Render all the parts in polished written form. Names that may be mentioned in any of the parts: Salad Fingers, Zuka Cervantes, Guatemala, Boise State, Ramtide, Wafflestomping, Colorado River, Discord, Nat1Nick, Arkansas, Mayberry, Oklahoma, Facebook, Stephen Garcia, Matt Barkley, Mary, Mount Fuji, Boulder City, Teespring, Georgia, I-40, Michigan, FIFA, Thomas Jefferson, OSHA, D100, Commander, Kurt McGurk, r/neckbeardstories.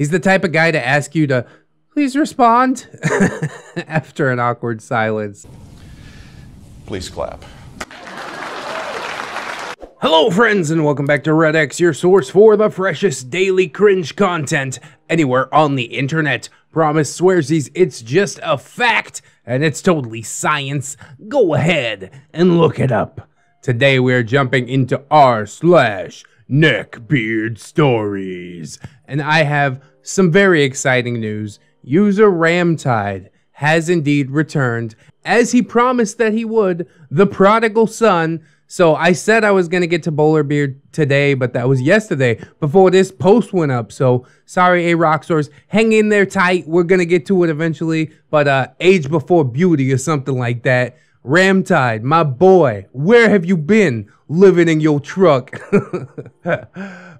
He's the type of guy to ask you to please respond after an awkward silence. Please clap. Hello friends and welcome back to Red X, your source for the freshest daily cringe content anywhere on the internet. Promise swearsies, it's just a fact and it's totally science. Go ahead and look it up. Today we're jumping into r/NeckbeardStories. And I have some very exciting news. User Ramtide has indeed returned, as he promised that he would, the prodigal son. So I said I was going to get to Bowler Beard today, but that was yesterday before this post went up. So sorry, A-Roxors, hang in there tight. We're going to get to it eventually, but age before beauty or something like that. Ramtide, my boy, where have you been living in your truck?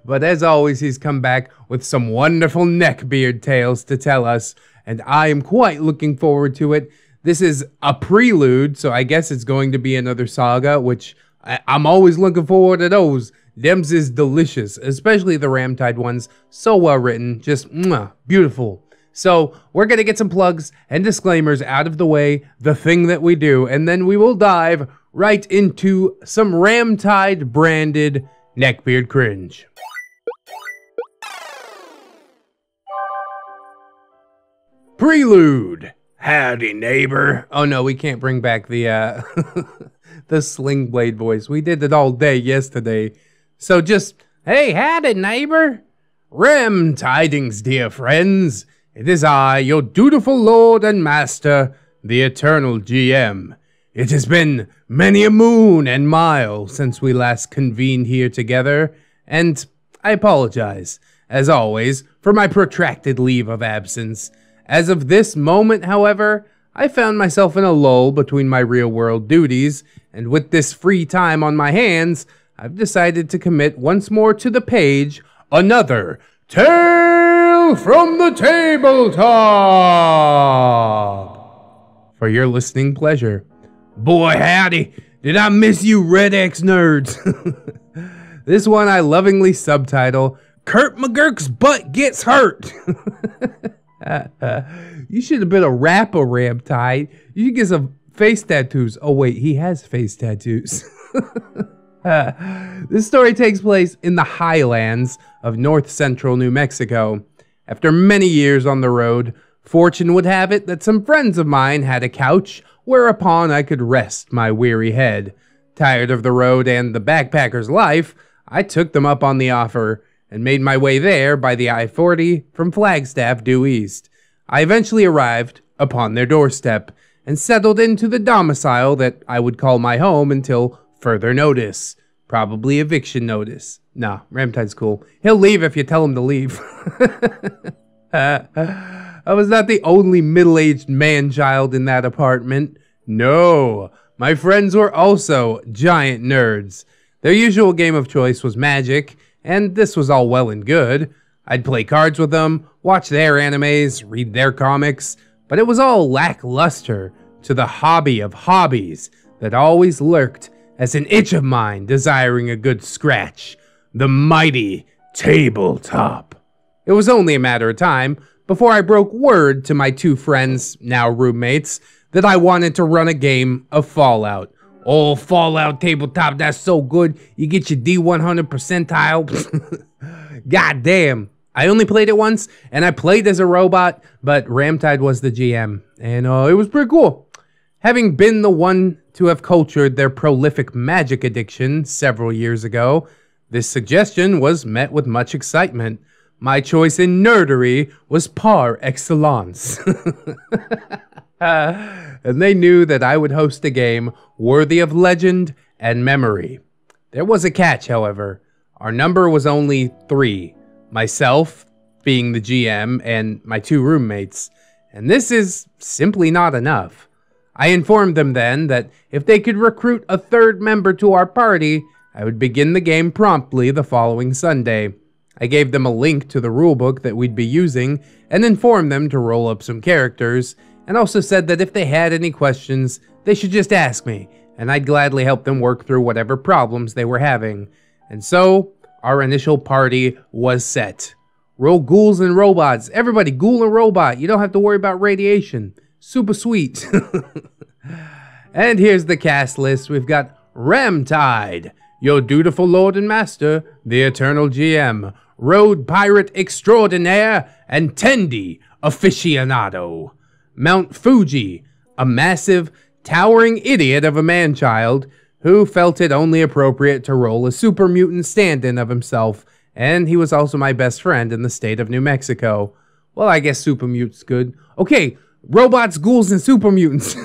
But as always, he's come back with some wonderful neckbeard tales to tell us, and I am quite looking forward to it. This is a prelude, so I guess it's going to be another saga, which I'm always looking forward to those. Them's is delicious, especially the Ramtide ones. So well written, just mwah, beautiful. So we're going to get some plugs and disclaimers out of the way, the thing that we do, and then we will dive right into some Ramtide branded neckbeard cringe. Prelude. Howdy, neighbor. Oh no, we can't bring back the the Sling Blade voice. We did it all day yesterday. So just, hey, howdy, neighbor. Ram tidings, dear friends. It is I, your dutiful lord and master, the eternal GM. It has been many a moon and mile since we last convened here together, and I apologize, as always, for my protracted leave of absence. As of this moment, however, I found myself in a lull between my real-world duties, and with this free time on my hands, I've decided to commit once more to the page another Tale from the Tabletop for your listening pleasure. Boy, howdy, did I miss you Red X nerds. This one I lovingly subtitle, Kurt McGurk's Butt Gets Hurt. You should have been a rapper, Ramtide. You should get some face tattoos. Oh wait, he has face tattoos. This story takes place in the highlands of north-central New Mexico. After many years on the road, fortune would have it that some friends of mine had a couch whereupon I could rest my weary head. Tired of the road and the backpacker's life, I took them up on the offer and made my way there by the I-40 from Flagstaff due east. I eventually arrived upon their doorstep and settled into the domicile that I would call my home until further notice. Probably eviction notice. Nah, Ramtide's cool. He'll leave if you tell him to leave. I was not the only middle-aged man-child in that apartment. No, my friends were also giant nerds. Their usual game of choice was Magic, and this was all well and good. I'd play cards with them, watch their animes, read their comics, but it was all lackluster to the hobby of hobbies that always lurked as an itch of mine desiring a good scratch, the mighty tabletop. It was only a matter of time before I broke word to my two friends, now roommates, that I wanted to run a game of Fallout. Oh, Fallout tabletop, that's so good. You get your D100 percentile. God damn. I only played it once, and I played as a robot, but Ramtide was the GM, and it was pretty cool. Having been the one to have cultured their prolific Magic addiction several years ago, this suggestion was met with much excitement. My choice in nerdery was par excellence. And they knew that I would host a game worthy of legend and memory. There was a catch, however. Our number was only 3, myself being the GM and my 2 roommates, and this is simply not enough. I informed them then that if they could recruit a 3rd member to our party, I would begin the game promptly the following Sunday. I gave them a link to the rulebook that we'd be using and informed them to roll up some characters, and also said that if they had any questions, they should just ask me, and I'd gladly help them work through whatever problems they were having. And so, our initial party was set. Real ghouls and robots. Everybody, ghoul and robot. You don't have to worry about radiation. Super sweet. And here's the cast list. We've got Ramtide, your dutiful lord and master, the eternal GM, road pirate extraordinaire, and Tendi, aficionado. Mount Fuji, a massive, towering idiot of a man-child who felt it only appropriate to roll a super mutant stand-in of himself, and he was also my best friend in the state of New Mexico. Well, I guess super mute's good. Okay, robots, ghouls, and super mutants.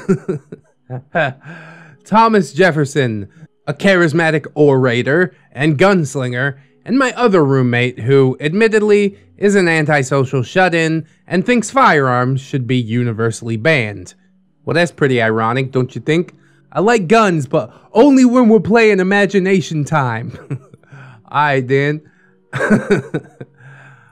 Thomas Jefferson, a charismatic orator and gunslinger, and my other roommate who, admittedly, is an antisocial shut-in and thinks firearms should be universally banned. Well, that's pretty ironic, don't you think? I like guns, but only when we're playing Imagination Time. Alright then.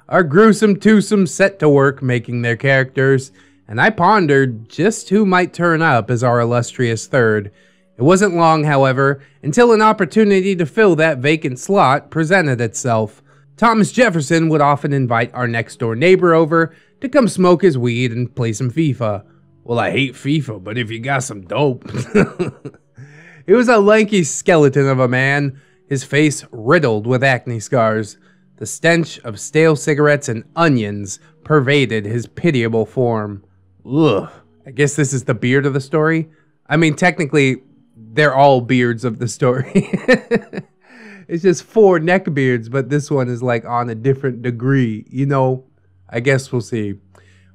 Our gruesome twosome set to work making their characters, and I pondered just who might turn up as our illustrious third. It wasn't long, however, until an opportunity to fill that vacant slot presented itself. Thomas Jefferson would often invite our next-door neighbor over to come smoke his weed and play some FIFA. Well, I hate FIFA, but if you got some dope. He was a lanky skeleton of a man, his face riddled with acne scars. The stench of stale cigarettes and onions pervaded his pitiable form. Ugh. I guess this is the beard of the story? I mean, technically, they're all beards of the story. It's just four neck beards, but this one is like on a different degree. You know, I guess we'll see.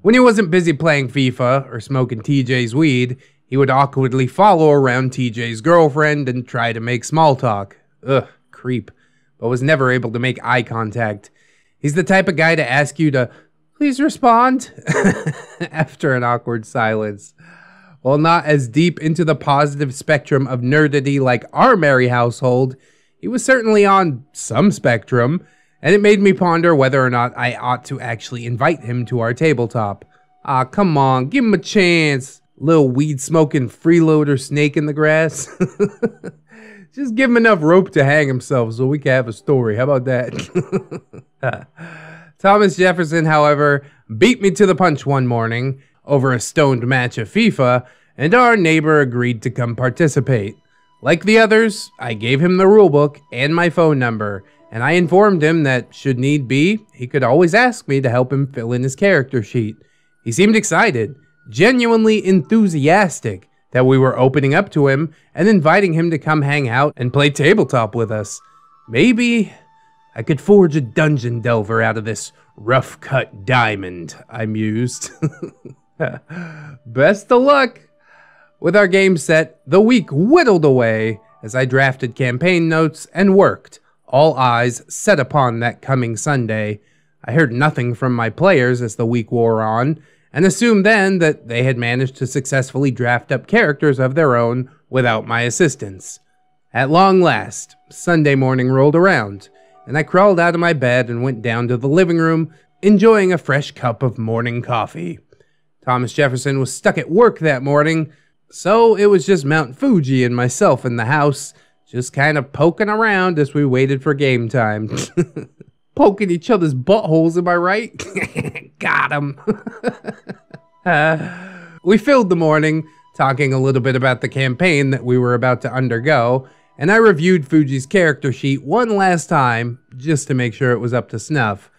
When he wasn't busy playing FIFA or smoking TJ's weed, he would awkwardly follow around TJ's girlfriend and try to make small talk. Ugh, creep. But was never able to make eye contact. He's the type of guy to ask you to, please respond, after an awkward silence. While not as deep into the positive spectrum of nerdity like our Mary household, he was certainly on some spectrum, and it made me ponder whether or not I ought to actually invite him to our tabletop. Ah, come on, give him a chance, little weed-smoking freeloader snake in the grass. Just give him enough rope to hang himself so we can have a story. How about that? Thomas Jefferson, however, beat me to the punch one morning over a stoned match of FIFA, and our neighbor agreed to come participate. Like the others, I gave him the rulebook and my phone number, and I informed him that, should need be, he could always ask me to help him fill in his character sheet. He seemed excited, genuinely enthusiastic that we were opening up to him and inviting him to come hang out and play tabletop with us. Maybe I could forge a dungeon delver out of this rough-cut diamond, I mused. Best of luck! With our game set, the week whittled away as I drafted campaign notes and worked, all eyes set upon that coming Sunday. I heard nothing from my players as the week wore on, and assumed then that they had managed to successfully draft up characters of their own without my assistance. At long last, Sunday morning rolled around, and I crawled out of my bed and went down to the living room, enjoying a fresh cup of morning coffee. Thomas Jefferson was stuck at work that morning, so it was just Mount Fuji and myself in the house, just kind of poking around as we waited for game time. Poking each other's buttholes, am I right? Got him. We filled the morning, talking a little bit about the campaign that we were about to undergo, and I reviewed Fuji's character sheet one last time, just to make sure it was up to snuff.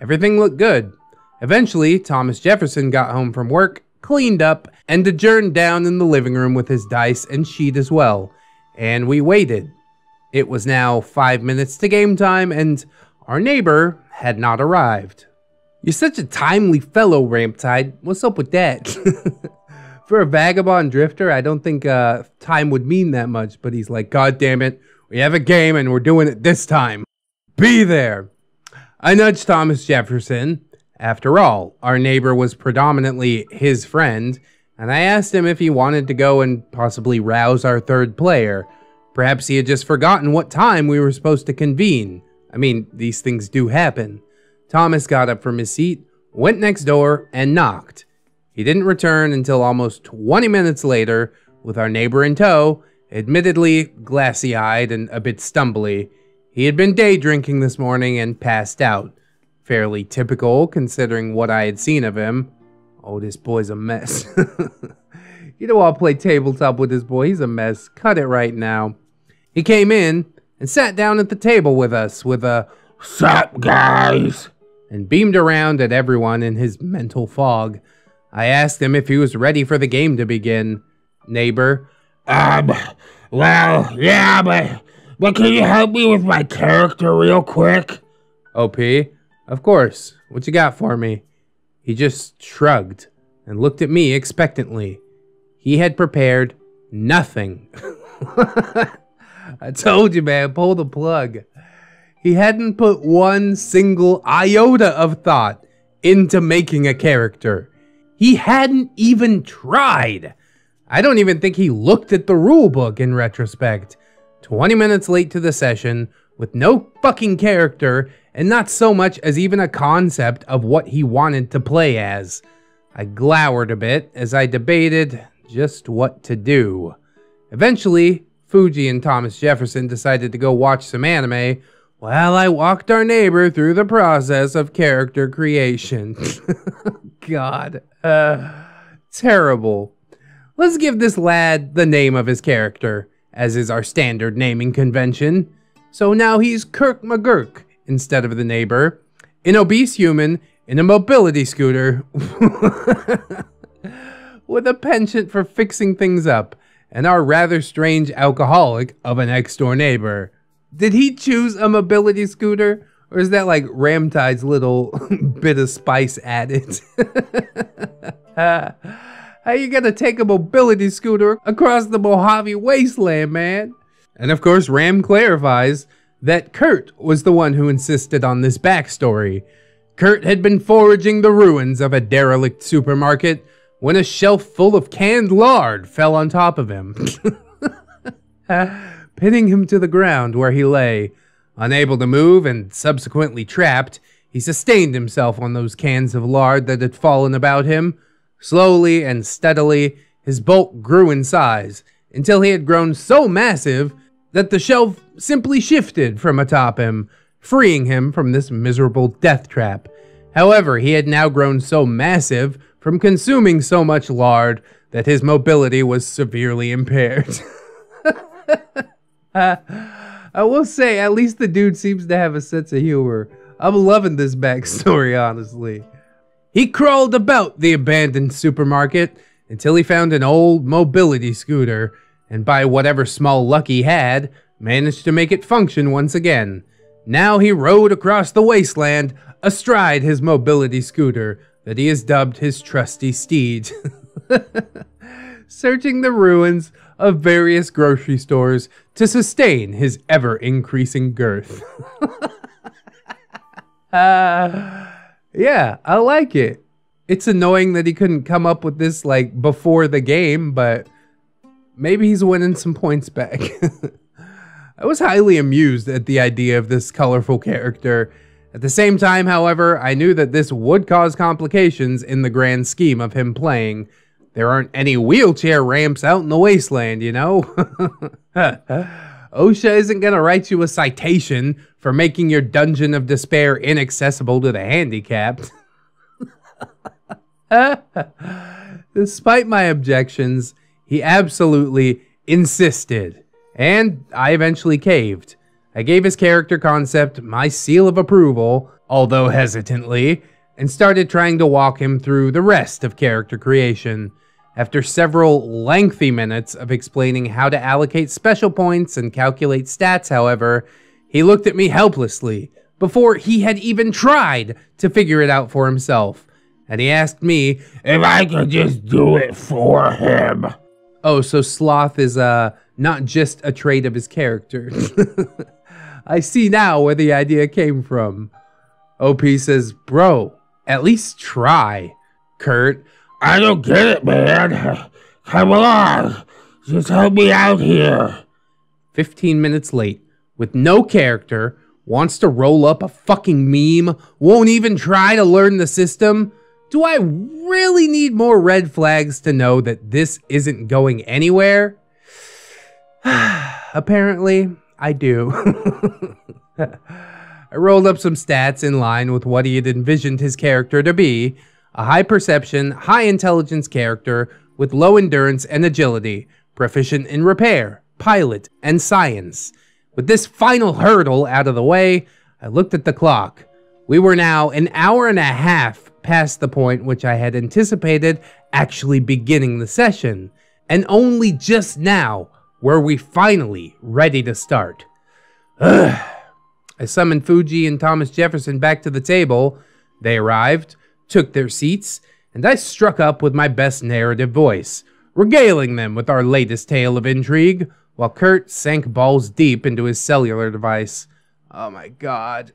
Everything looked good. Eventually, Thomas Jefferson got home from work, cleaned up, and adjourned down in the living room with his dice and sheet as well, and we waited. It was now 5 minutes to game time, and our neighbor had not arrived. You're such a timely fellow, Ramtide. What's up with that? For a vagabond drifter, I don't think time would mean that much, but he's like, God damn it, we have a game and we're doing it this time. Be there. I nudged Thomas Jefferson. After all, our neighbor was predominantly his friend, and I asked him if he wanted to go and possibly rouse our third player. Perhaps he had just forgotten what time we were supposed to convene. I mean, these things do happen. Thomas got up from his seat, went next door, and knocked. He didn't return until almost 20 minutes later, with our neighbor in tow, admittedly glassy-eyed and a bit stumbly. He had been day drinking this morning and passed out. fairly typical considering what I had seen of him. Oh, this boy's a mess. You know, I'll play tabletop with this boy. He's a mess. Cut it right now. He came in and sat down at the table with us with a "Sup, guys," and beamed around at everyone in his mental fog. I asked him if he was ready for the game to begin. Neighbor: well, yeah, but can you help me with my character real quick? OP: of course. What you got for me? He just shrugged and looked at me expectantly. He had prepared nothing. I told you, man, pull the plug. He hadn't put one single iota of thought into making a character. He hadn't even tried. I don't even think he looked at the rulebook in retrospect. 20 minutes late to the session, with no fucking character, and not so much as even a concept of what he wanted to play as. I glowered a bit as I debated just what to do. Eventually, Fuji and Thomas Jefferson decided to go watch some anime, while I walked our neighbor through the process of character creation. God. Terrible. Let's give this lad the name of his character, as is our standard naming convention. So now he's Kurt McGurk instead of the neighbor, an obese human in a mobility scooter with a penchant for fixing things up, and our rather strange alcoholic of an next-door neighbor. Did he choose a mobility scooter? Or is that like Ramtide's little bit of spice added? How you gonna take a mobility scooter across the Mojave Wasteland, man? And of course, Ram clarifies that Kurt was the one who insisted on this backstory. Kurt had been foraging the ruins of a derelict supermarket when a shelf full of canned lard fell on top of him, pinning him to the ground where he lay. Unable to move and subsequently trapped, he sustained himself on those cans of lard that had fallen about him. Slowly and steadily, his bulk grew in size, until he had grown so massive that the shelf simply shifted from atop him, freeing him from this miserable death trap. However, he had now grown so massive from consuming so much lard that his mobility was severely impaired. I will say, at least the dude seems to have a sense of humor. I'm loving this backstory, honestly. He crawled about the abandoned supermarket until he found an old mobility scooter, and by whatever small luck he had, managed to make it function once again. Now he rode across the wasteland astride his mobility scooter that he has dubbed his trusty steed, searching the ruins of various grocery stores to sustain his ever-increasing girth. Yeah, I like it. It's annoying that he couldn't come up with this, like, before the game, but maybe he's winning some points back. I was highly amused at the idea of this colorful character. At the same time, however, I knew that this would cause complications in the grand scheme of him playing. There aren't any wheelchair ramps out in the wasteland, you know? OSHA isn't gonna write you a citation for making your dungeon of despair inaccessible to the handicapped. Despite my objections, he absolutely insisted, and I eventually caved. I gave his character concept my seal of approval, although hesitantly, and started trying to walk him through the rest of character creation. After several lengthy minutes of explaining how to allocate special points and calculate stats, however, he looked at me helplessly before he had even tried to figure it out for himself. And he asked me if I could just do it for him. Oh, so sloth is not just a trait of his character. I see now where the idea came from. OP says, bro, at least try. Kurt: I don't get it, man. Come along. Just help me out here. 15 minutes late, with no character, wants to roll up a fucking meme, won't even try to learn the system. Do I really need more red flags to know that this isn't going anywhere? Apparently, I do. I rolled up some stats in line with what he had envisioned his character to be, a high perception, high intelligence character with low endurance and agility, proficient in repair, pilot, and science. With this final hurdle out of the way, I looked at the clock. We were now an hour and a half past the point which I had anticipated actually beginning the session, and only just now were we finally ready to start. Ugh. I summoned Fuji and Thomas Jefferson back to the table. They arrived, took their seats, and I struck up with my best narrative voice, regaling them with our latest tale of intrigue, while Kurt sank balls deep into his cellular device. Oh my god.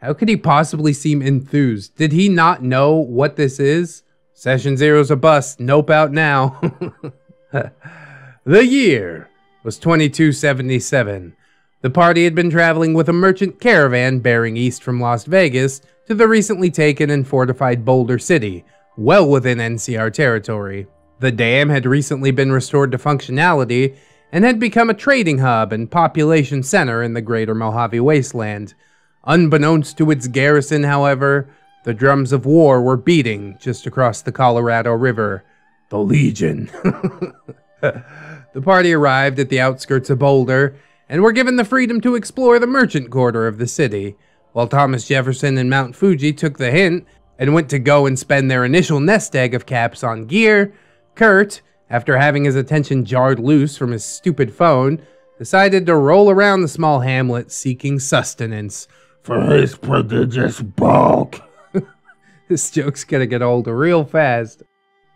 How could he possibly seem enthused? Did he not know what this is? Session zero's a bust, nope out now. The year was 2277. The party had been traveling with a merchant caravan bearing east from Las Vegas to the recently taken and fortified Boulder City, well within NCR territory. The dam had recently been restored to functionality and had become a trading hub and population center in the greater Mojave Wasteland. Unbeknownst to its garrison, however, the drums of war were beating just across the Colorado River. The Legion. The party arrived at the outskirts of Boulder and were given the freedom to explore the merchant quarter of the city, while Thomas Jefferson and Mount Fuji took the hint and went to go and spend their initial nest egg of caps on gear. Kurt, after having his attention jarred loose from his stupid phone, decided to roll around the small hamlet seeking sustenance for his prodigious bulk. This joke's gonna get old real fast.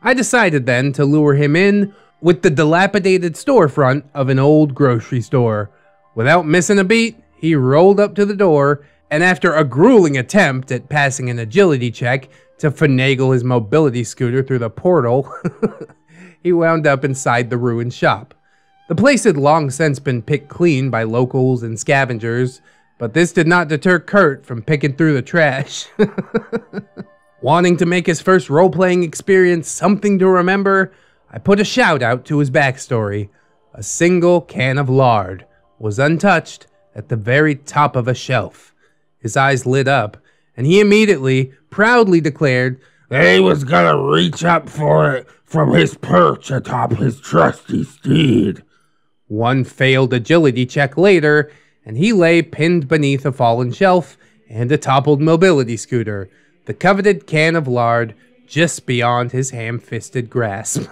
I decided then to lure him in with the dilapidated storefront of an old grocery store. Without missing a beat, he rolled up to the door, and after a grueling attempt at passing an agility check to finagle his mobility scooter through the portal, he wound up inside the ruined shop. The place had long since been picked clean by locals and scavengers, but this did not deter Kurt from picking through the trash. Wanting to make his first role-playing experience something to remember, I put a shout out to his backstory. A single can of lard was untouched at the very top of a shelf. His eyes lit up, and he immediately, proudly declared that he was gonna reach up for it from his perch atop his trusty steed. One failed agility check later, and he lay pinned beneath a fallen shelf and a toppled mobility scooter, the coveted can of lard just beyond his ham-fisted grasp.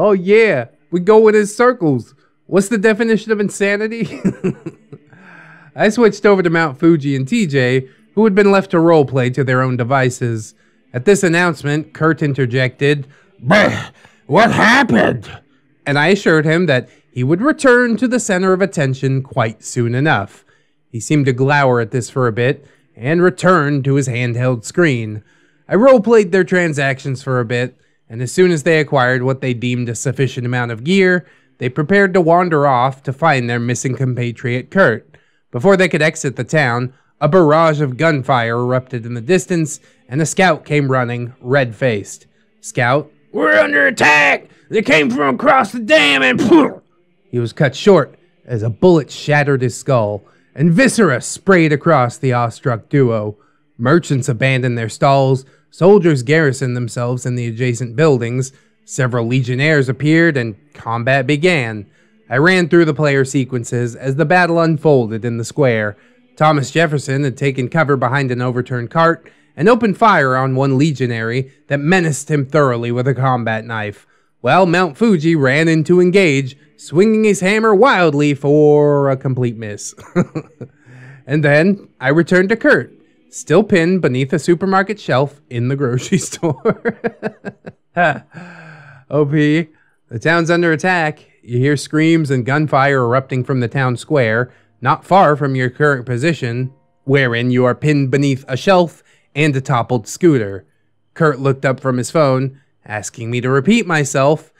Oh yeah, we go in his circles. What's the definition of insanity? I switched over to Mount Fuji and TJ, who had been left to roleplay to their own devices. At this announcement, Kurt interjected, "But what happened?" And I assured him that he would return to the center of attention quite soon enough. He seemed to glower at this for a bit, and returned to his handheld screen. I roleplayed their transactions for a bit, and as soon as they acquired what they deemed a sufficient amount of gear, they prepared to wander off to find their missing compatriot Kurt. Before they could exit the town, a barrage of gunfire erupted in the distance, and a scout came running, red-faced. Scout, "We're under attack! They came from across the dam and..." He was cut short as a bullet shattered his skull, and viscera sprayed across the awestruck duo. Merchants abandoned their stalls, soldiers garrisoned themselves in the adjacent buildings, several legionnaires appeared, and combat began. I ran through the player sequences as the battle unfolded in the square. Thomas Jefferson had taken cover behind an overturned cart and opened fire on one legionary that menaced him thoroughly with a combat knife, while Mount Fuji ran in to engage, swinging his hammer wildly for a complete miss. And then I returned to Kurt, still pinned beneath a supermarket shelf in the grocery store. OP, the town's under attack. You hear screams and gunfire erupting from the town square, not far from your current position, wherein you are pinned beneath a shelf and a toppled scooter. Kurt looked up from his phone, asking me to repeat myself,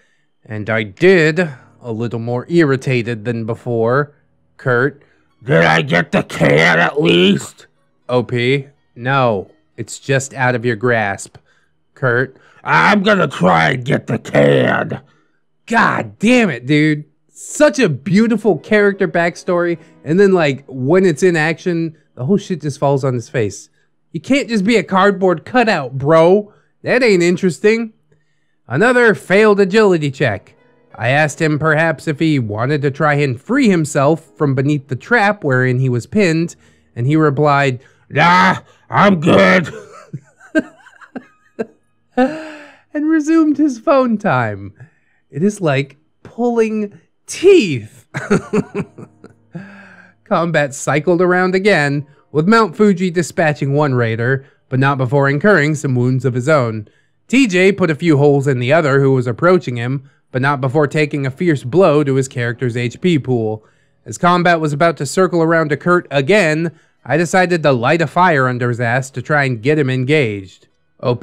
and I did, a little more irritated than before. Kurt, "Did I get the can at least?" OP, "No, it's just out of your grasp." Kurt, "I'm gonna try and get the can." God damn it, dude. such a beautiful character backstory, and then like when it's in action, the whole shit just falls on his face. You can't just be a cardboard cutout, bro. That ain't interesting. Another failed agility check. I asked him perhaps if he wanted to try and free himself from beneath the trap wherein he was pinned, and he replied, "Nah, I'm good," and resumed his phone time. It is like pulling teeth. Combat cycled around again, with Mount Fuji dispatching one raider, but not before incurring some wounds of his own. TJ put a few holes in the other who was approaching him, but not before taking a fierce blow to his character's HP pool. As combat was about to circle around to Kurt again, I decided to light a fire under his ass to try and get him engaged. OP.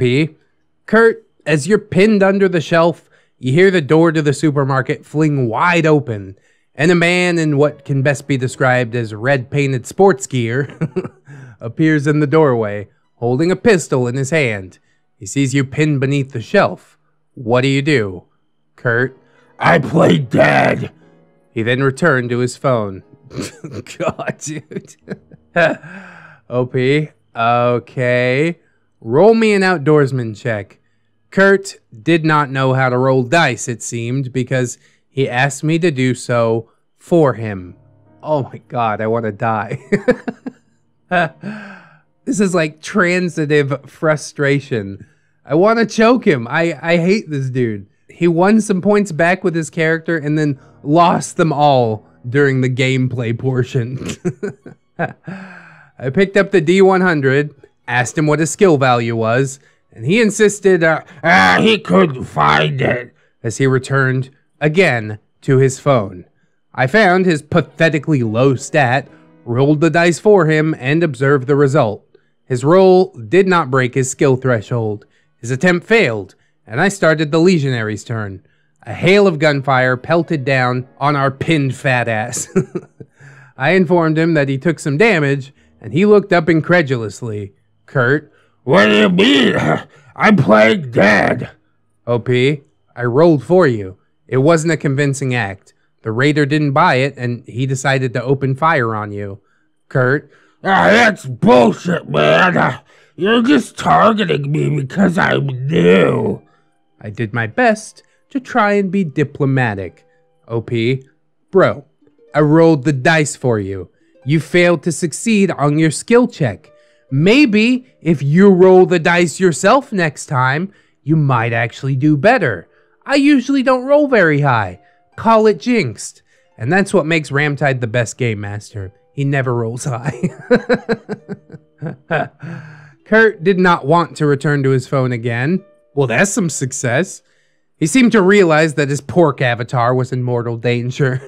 Kurt, as you're pinned under the shelf, you hear the door to the supermarket fling wide open, and a man in what can best be described as red-painted sports gear appears in the doorway, holding a pistol in his hand. He sees you pinned beneath the shelf. What do you do? Kurt, I played dead. He then returned to his phone. God, dude. OP. Okay. Roll me an outdoorsman check. Kurt did not know how to roll dice, it seemed, because he asked me to do so for him. Oh my god, I want to die. This is like transitive frustration. I want to choke him. I hate this dude. He won some points back with his character and then lost them all during the gameplay portion. I picked up the D100, asked him what his skill value was, and he insisted he couldn't find it as he returned again to his phone. I found his pathetically low stat, rolled the dice for him, and observed the result. His roll did not break his skill threshold. His attempt failed, and I started the legionary's turn. A hail of gunfire pelted down on our pinned fat ass. I informed him that he took some damage, and he looked up incredulously. Kurt, what do you mean? I'm playing dead. OP, I rolled for you. It wasn't a convincing act. The raider didn't buy it, and he decided to open fire on you. Kurt, that's bullshit, man. You're just targeting me because I'm new. I did my best to try and be diplomatic. OP, bro, I rolled the dice for you. You failed to succeed on your skill check. Maybe if you roll the dice yourself next time, you might actually do better. I usually don't roll very high. Call it jinxed. And that's what makes Ramtide the best game master. He never rolls high. Kurt did not want to return to his phone again. Well, that's some success. He seemed to realize that his pork avatar was in mortal danger.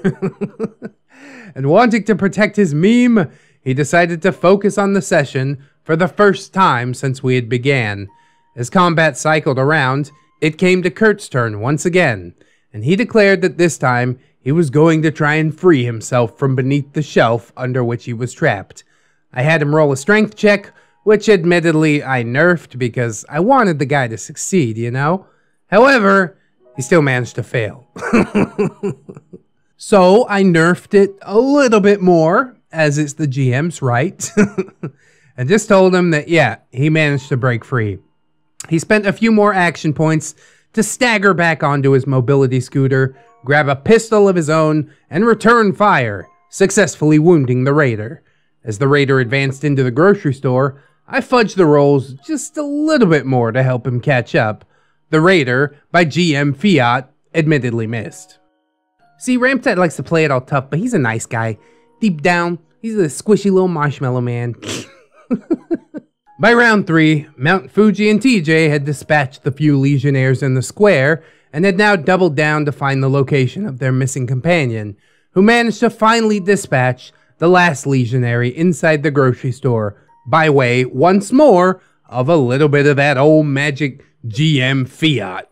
And wanting to protect his meme, he decided to focus on the session for the first time since we had began. As combat cycled around, it came to Kurt's turn once again, and he declared that this time he was going to try and free himself from beneath the shelf under which he was trapped. I had him roll a strength check, which admittedly I nerfed because I wanted the guy to succeed, you know? However, he still managed to fail. So I nerfed it a little bit more, as it's the GM's right, and just told him that, yeah, he managed to break free. He spent a few more action points to stagger back onto his mobility scooter, grab a pistol of his own, and return fire, successfully wounding the raider. As the raider advanced into the grocery store, I fudged the rolls just a little bit more to help him catch up. The raider, by GM Fiat, admittedly missed. See, Ramtide likes to play it all tough, but he's a nice guy. Deep down, he's a squishy little marshmallow man. By round 3, Mount Fuji and TJ had dispatched the few legionnaires in the square and had now doubled down to find the location of their missing companion, who managed to finally dispatch the last legionary inside the grocery store by way, once more, of a little bit of that old magic GM Fiat.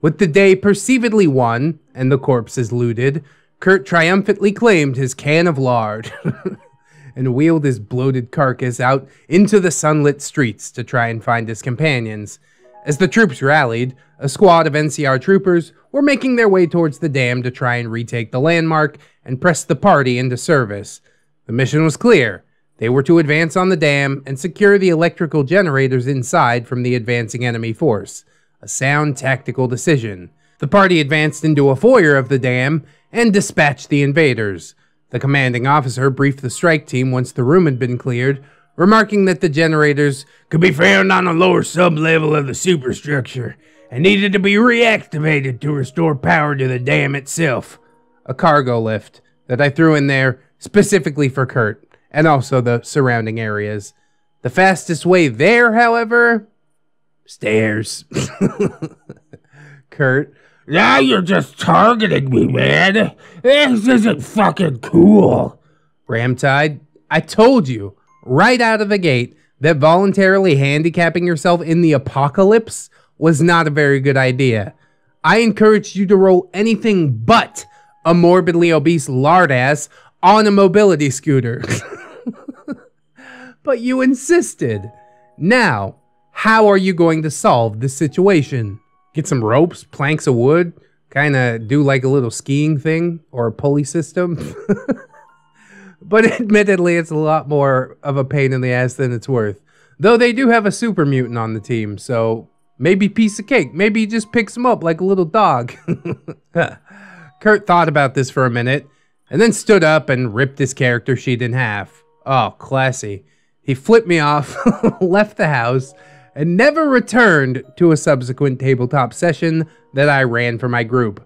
With the day perceivedly won and the corpses looted, Kurt triumphantly claimed his can of lard and wheeled his bloated carcass out into the sunlit streets to try and find his companions. As the troops rallied, a squad of NCR troopers were making their way towards the dam to try and retake the landmark and press the party into service. The mission was clear. They were to advance on the dam and secure the electrical generators inside from the advancing enemy force. A sound tactical decision. The party advanced into a foyer of the dam and dispatched the invaders. The commanding officer briefed the strike team once the room had been cleared, remarking that the generators could be found on a lower sub-level of the superstructure and needed to be reactivated to restore power to the dam itself. A cargo lift that I threw in there specifically for Kurt, and also the surrounding areas. The fastest way there, however... stairs. Kurt: "Now you're just targeting me, man. This isn't fucking cool." Ramtide: "I told you right out of the gate that voluntarily handicapping yourself in the apocalypse was not a very good idea. I encouraged you to roll anything but a morbidly obese lardass on a mobility scooter." "But you insisted. Now, how are you going to solve this situation? Get some ropes, planks of wood, kinda do like a little skiing thing or a pulley system?" But admittedly, it's a lot more of a pain in the ass than it's worth. Though they do have a super mutant on the team, so maybe piece of cake. Maybe he just picks him up like a little dog. Kurt thought about this for a minute, and then stood up and ripped his character sheet in half. Oh, classy. He flipped me off, left the house, and never returned to a subsequent tabletop session that I ran for my group.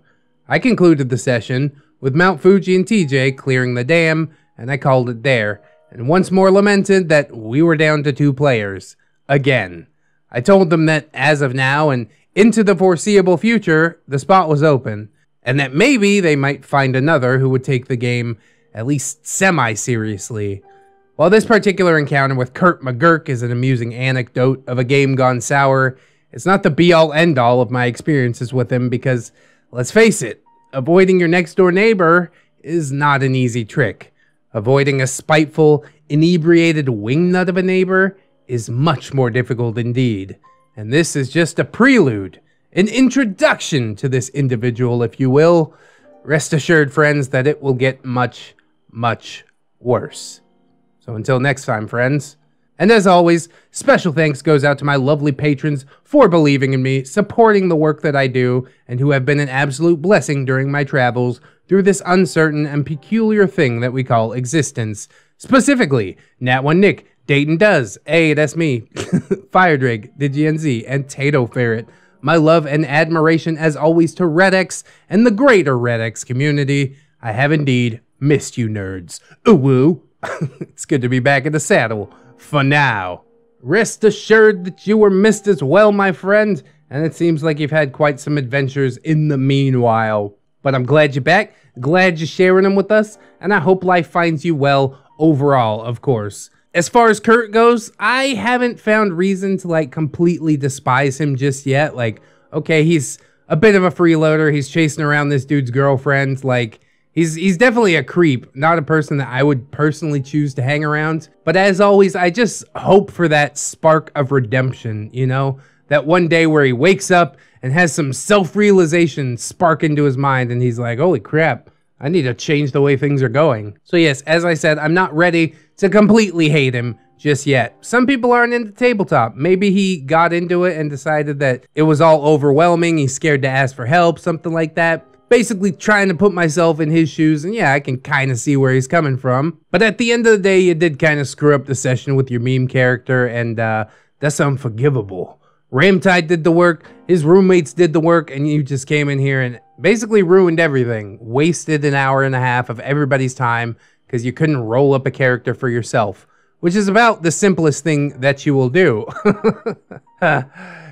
I concluded the session with Mount Fuji and TJ clearing the dam, and I called it there, and once more lamented that we were down to 2 players. Again. I told them that as of now and into the foreseeable future, the spot was open, and that maybe they might find another who would take the game at least semi-seriously. While this particular encounter with Kurt McGurk is an amusing anecdote of a game gone sour, it's not the be-all end-all of my experiences with him because, let's face it, avoiding your next-door neighbor is not an easy trick. Avoiding a spiteful, inebriated wingnut of a neighbor is much more difficult indeed. And this is just a prelude, an introduction to this individual, if you will. Rest assured, friends, that it will get much, much worse. So until next time, friends. And as always, special thanks goes out to my lovely patrons for believing in me, supporting the work that I do, and who have been an absolute blessing during my travels through this uncertain and peculiar thing that we call existence. Specifically, Nat1Nick, Dayton Does, Hey, That's Me, Firedrake, DigiNZ, and Tato Ferret. My love and admiration, as always, to Red X and the greater Red X community. I have indeed missed you nerds. Ooh-woo. It's good to be back in the saddle, for now. Rest assured that you were missed as well, my friend, and it seems like you've had quite some adventures in the meanwhile. But I'm glad you're back, glad you're sharing them with us, and I hope life finds you well overall, of course. As far as Kurt goes, I haven't found reason to, like, completely despise him just yet. Like, okay, he's a bit of a freeloader, he's chasing around this dude's girlfriend, like... He's definitely a creep, not a person that I would personally choose to hang around. But as always, I just hope for that spark of redemption, you know? That one day where he wakes up and has some self-realization spark into his mind and he's like, holy crap, I need to change the way things are going. So yes, as I said, I'm not ready to completely hate him just yet. Some people aren't into tabletop. Maybe he got into it and decided that it was all overwhelming, he's scared to ask for help, something like that. Basically trying to put myself in his shoes, and yeah, I can kind of see where he's coming from. But at the end of the day, you did kind of screw up the session with your meme character, and that's unforgivable. Ramtide did the work, his roommates did the work, and you just came in here and basically ruined everything. Wasted an hour and a half of everybody's time because you couldn't roll up a character for yourself, which is about the simplest thing that you will do.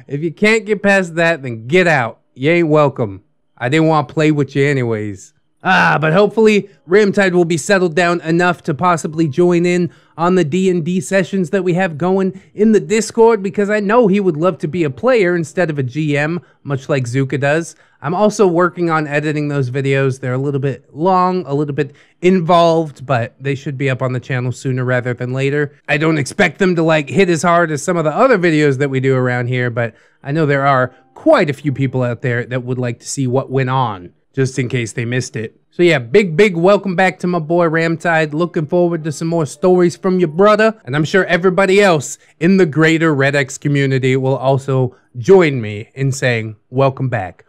If you can't get past that, then get out. You ain't welcome. I didn't want to play with you anyways. But hopefully Ramtide will be settled down enough to possibly join in on the D&D sessions that we have going in the Discord, because I know he would love to be a player instead of a GM, much like Zuka does. I'm also working on editing those videos. They're a little bit long, a little bit involved, but they should be up on the channel sooner rather than later. I don't expect them to like hit as hard as some of the other videos that we do around here, but I know there are quite a few people out there that would like to see what went on, just in case they missed it. So yeah, big welcome back to my boy Ramtide. Looking forward to some more stories from your brother, and I'm sure everybody else in the greater Red X community will also join me in saying, welcome back,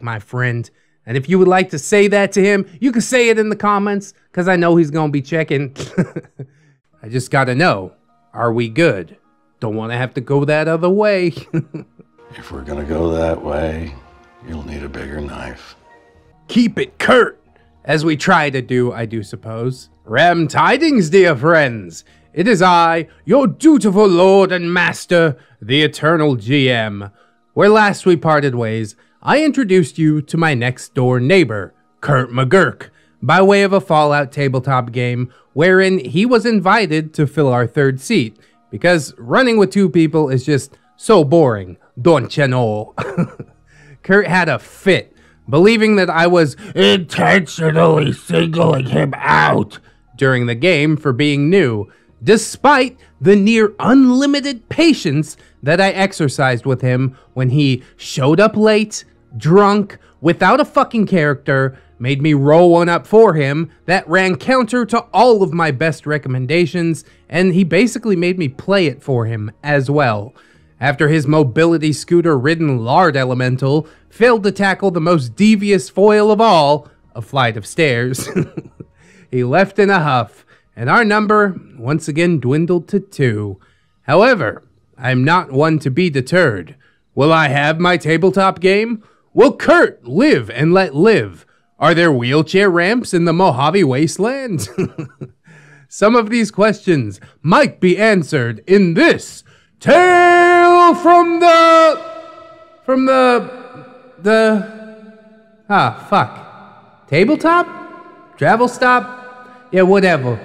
my friend. And if you would like to say that to him, you can say it in the comments, because I know he's gonna be checking. I just gotta know, are we good? Don't wanna have to go that other way. If we're gonna go that way, you'll need a bigger knife. Keep it curt, as we try to do, I do suppose. Ram tidings, dear friends. It is I, your dutiful lord and master, the eternal GM. Where last we parted ways, I introduced you to my next door neighbor, Kurt McGurk, by way of a Fallout tabletop game, wherein he was invited to fill our third seat, because running with two people is just so boring, don't you know? Kurt had a fit, believing that I was intentionally singling him out during the game for being new, despite the near unlimited patience that I exercised with him when he showed up late, drunk, without a fucking character, made me roll one up for him that ran counter to all of my best recommendations, and he basically made me play it for him as well. After his mobility scooter-ridden lard elemental failed to tackle the most devious foil of all, a flight of stairs, he left in a huff, and our number once again dwindled to 2. However, I'm not one to be deterred. Will I have my tabletop game? Will Kurt live and let live? Are there wheelchair ramps in the Mojave Wasteland? Some of these questions might be answered in this tale from the tabletop? Travel stop? Yeah, whatever.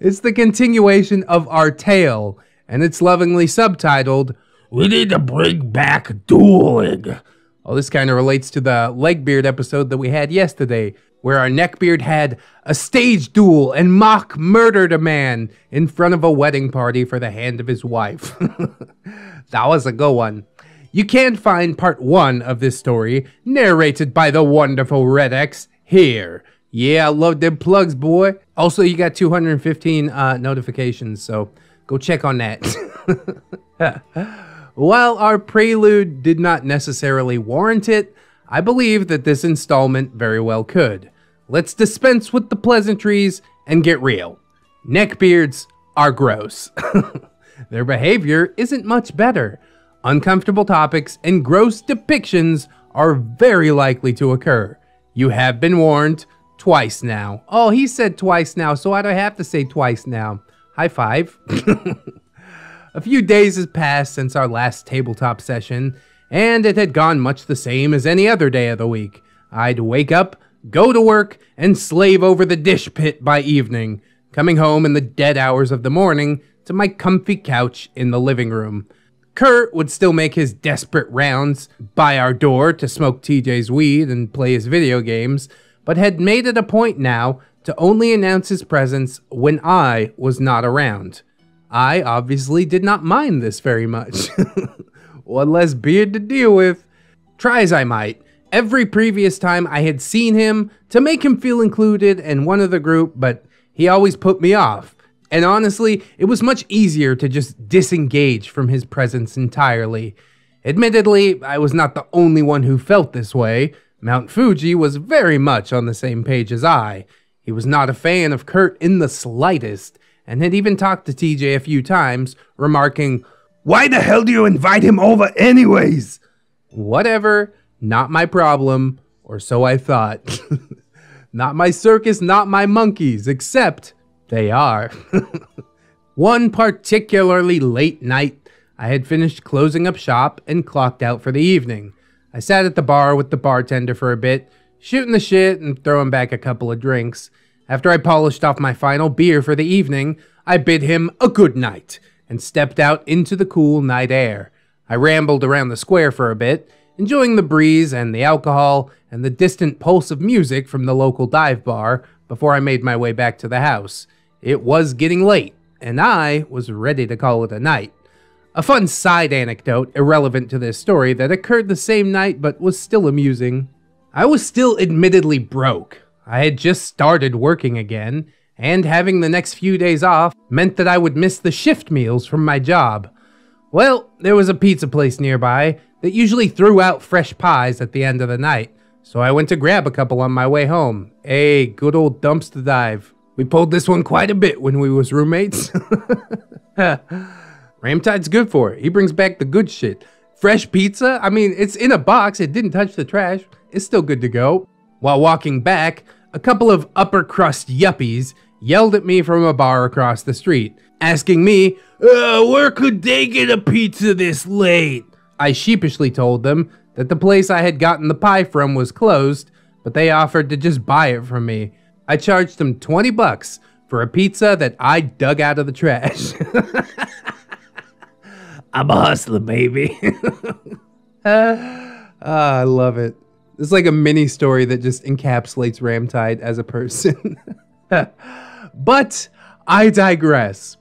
It's the continuation of our tale, and it's lovingly subtitled, We Need to Bring Back Dueling. Well, this kind of relates to the Legbeard episode that we had yesterday, where our Neckbeard had a stage duel and mock murdered a man in front of a wedding party for the hand of his wife. That was a good one. You can find part 1 of this story, narrated by the wonderful Red X, here. Yeah, I love them plugs, boy. Also, you got 215 notifications, so go check on that. While our prelude did not necessarily warrant it, I believe that this installment very well could. Let's dispense with the pleasantries and get real. Neckbeards are gross. Their behavior isn't much better. Uncomfortable topics and gross depictions are very likely to occur. You have been warned twice now. Oh, he said twice now, so I don't have to say twice now. High five. A few days has passed since our last tabletop session, and it had gone much the same as any other day of the week. I'd wake up, go to work, and slave over the dish pit by evening, coming home in the dead hours of the morning to my comfy couch in the living room. Kurt would still make his desperate rounds by our door to smoke TJ's weed and play his video games, but had made it a point now to only announce his presence when I was not around. I obviously did not mind this very much. One less beard to deal with. Try as I might, every previous time I had seen him to make him feel included and one of the group, but he always put me off. And honestly, it was much easier to just disengage from his presence entirely. Admittedly, I was not the only one who felt this way. Mount Fuji was very much on the same page as I. He was not a fan of Kurt in the slightest, and had even talked to TJ a few times, remarking, "Why the hell do you invite him over anyways?" Whatever, not my problem, or so I thought. Not my circus, not my monkeys, except they are. One particularly late night, I had finished closing up shop and clocked out for the evening. I sat at the bar with the bartender for a bit, shooting the shit and throwing back a couple of drinks. After I polished off my final beer for the evening, I bid him a good night and stepped out into the cool night air. I rambled around the square for a bit, enjoying the breeze and the alcohol and the distant pulse of music from the local dive bar before I made my way back to the house. It was getting late, and I was ready to call it a night. A fun side anecdote, irrelevant to this story, that occurred the same night but was still amusing. I was still admittedly broke. I had just started working again, and having the next few days off meant that I would miss the shift meals from my job. Well, there was a pizza place nearby that usually threw out fresh pies at the end of the night, so I went to grab a couple on my way home. Hey, good old dumpster dive. We pulled this one quite a bit when we was roommates. Ramtide's good for it. He brings back the good shit. Fresh pizza? I mean, it's in a box. It didn't touch the trash. It's still good to go. While walking back, a couple of upper crust yuppies yelled at me from a bar across the street, asking me, where could they get a pizza this late? I sheepishly told them that the place I had gotten the pie from was closed, but they offered to just buy it from me. I charged them $20 for a pizza that I dug out of the trash. I'm a hustler, baby. I love it. It's like a mini story that just encapsulates Ramtide as a person. But I digress.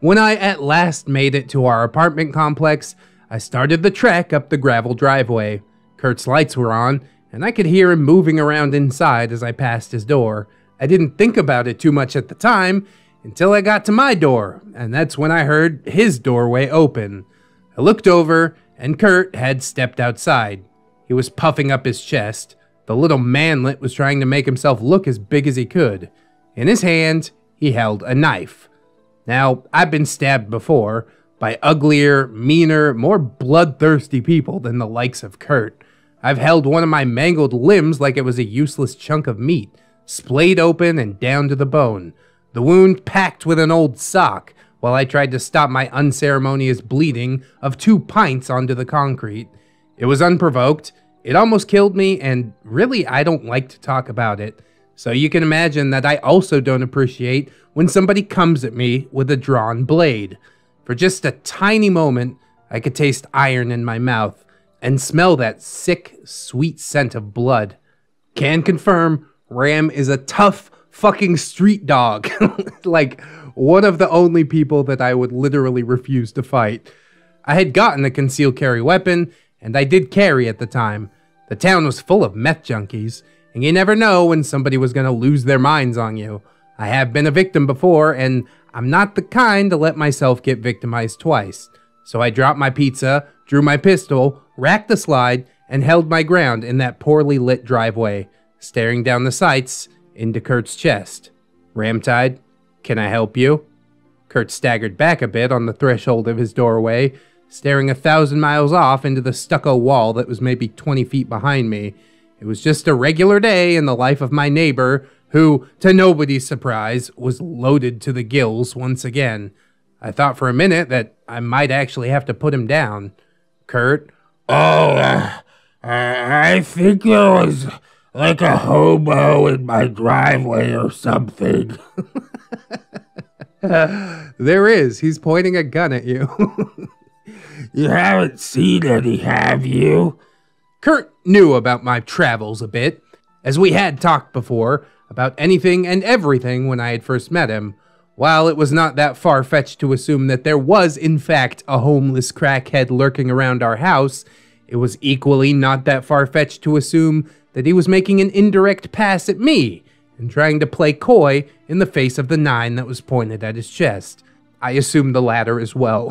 When I at last made it to our apartment complex, I started the trek up the gravel driveway. Kurt's lights were on, and I could hear him moving around inside as I passed his door. I didn't think about it too much at the time, until I got to my door, and that's when I heard his doorway open. I looked over, and Kurt had stepped outside. He was puffing up his chest. The little manlet was trying to make himself look as big as he could. In his hand, he held a knife. Now, I've been stabbed before by uglier, meaner, more bloodthirsty people than the likes of Kurt. I've held one of my mangled limbs like it was a useless chunk of meat, splayed open and down to the bone. The wound packed with an old sock while I tried to stop my unceremonious bleeding of 2 pints onto the concrete. It was unprovoked, it almost killed me, and really I don't like to talk about it. So you can imagine that I also don't appreciate when somebody comes at me with a drawn blade. For just a tiny moment, I could taste iron in my mouth and smell that sick, sweet scent of blood. Can confirm, Ram is a tough, fucking street dog. Like, one of the only people that I would literally refuse to fight. I had gotten a concealed carry weapon, and I did carry at the time. The town was full of meth junkies, and you never know when somebody was gonna lose their minds on you. I have been a victim before, and I'm not the kind to let myself get victimized twice. So I dropped my pizza, drew my pistol, racked the slide, and held my ground in that poorly lit driveway, staring down the sights into Kurt's chest. Ramtide, can I help you? Kurt staggered back a bit on the threshold of his doorway, staring 1,000 miles off into the stucco wall that was maybe 20 feet behind me. It was just a regular day in the life of my neighbor, who, to nobody's surprise, was loaded to the gills once again. I thought for a minute that I might actually have to put him down. Kurt, I think there was like a hobo in my driveway or something. There is. He's pointing a gun at you. You haven't seen any, have you? Kurt knew about my travels a bit, as we had talked before about anything and everything when I had first met him. While it was not that far-fetched to assume that there was, in fact, a homeless crackhead lurking around our house, it was equally not that far-fetched to assume that he was making an indirect pass at me and trying to play coy in the face of the 9 that was pointed at his chest. I assumed the latter as well.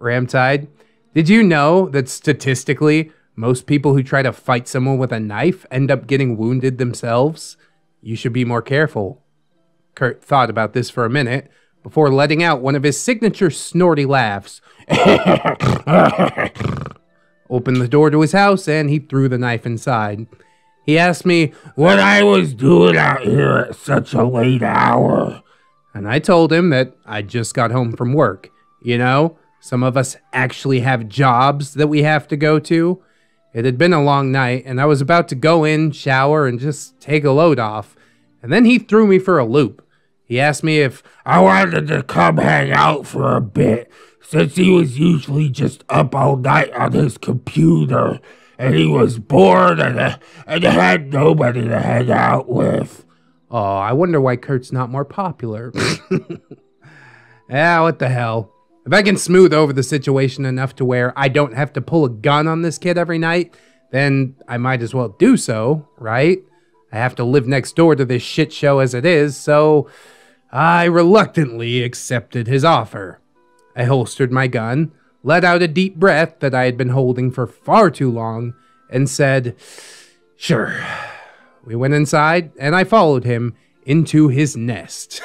Ramtide, did you know that statistically, most people who try to fight someone with a knife end up getting wounded themselves? You should be more careful. Kurt thought about this for a minute before letting out one of his signature snorty laughs. Opened the door to his house, and he threw the knife inside. He asked me what I was doing out here at such a late hour. And I told him that I just got home from work. You know, some of us actually have jobs that we have to go to. It had been a long night, and I was about to go in, shower, and just take a load off. And then he threw me for a loop. He asked me if I wanted to come hang out for a bit, since he was usually just up all night on his computer, and he was bored and had nobody to hang out with. Oh, I wonder why Kurt's not more popular. Yeah, what the hell. If I can smooth over the situation enough to where I don't have to pull a gun on this kid every night, then I might as well do so, right? I have to live next door to this shit show as it is, so I reluctantly accepted his offer. I holstered my gun, let out a deep breath that I had been holding for far too long, and said, "Sure." We went inside, and I followed him into his nest.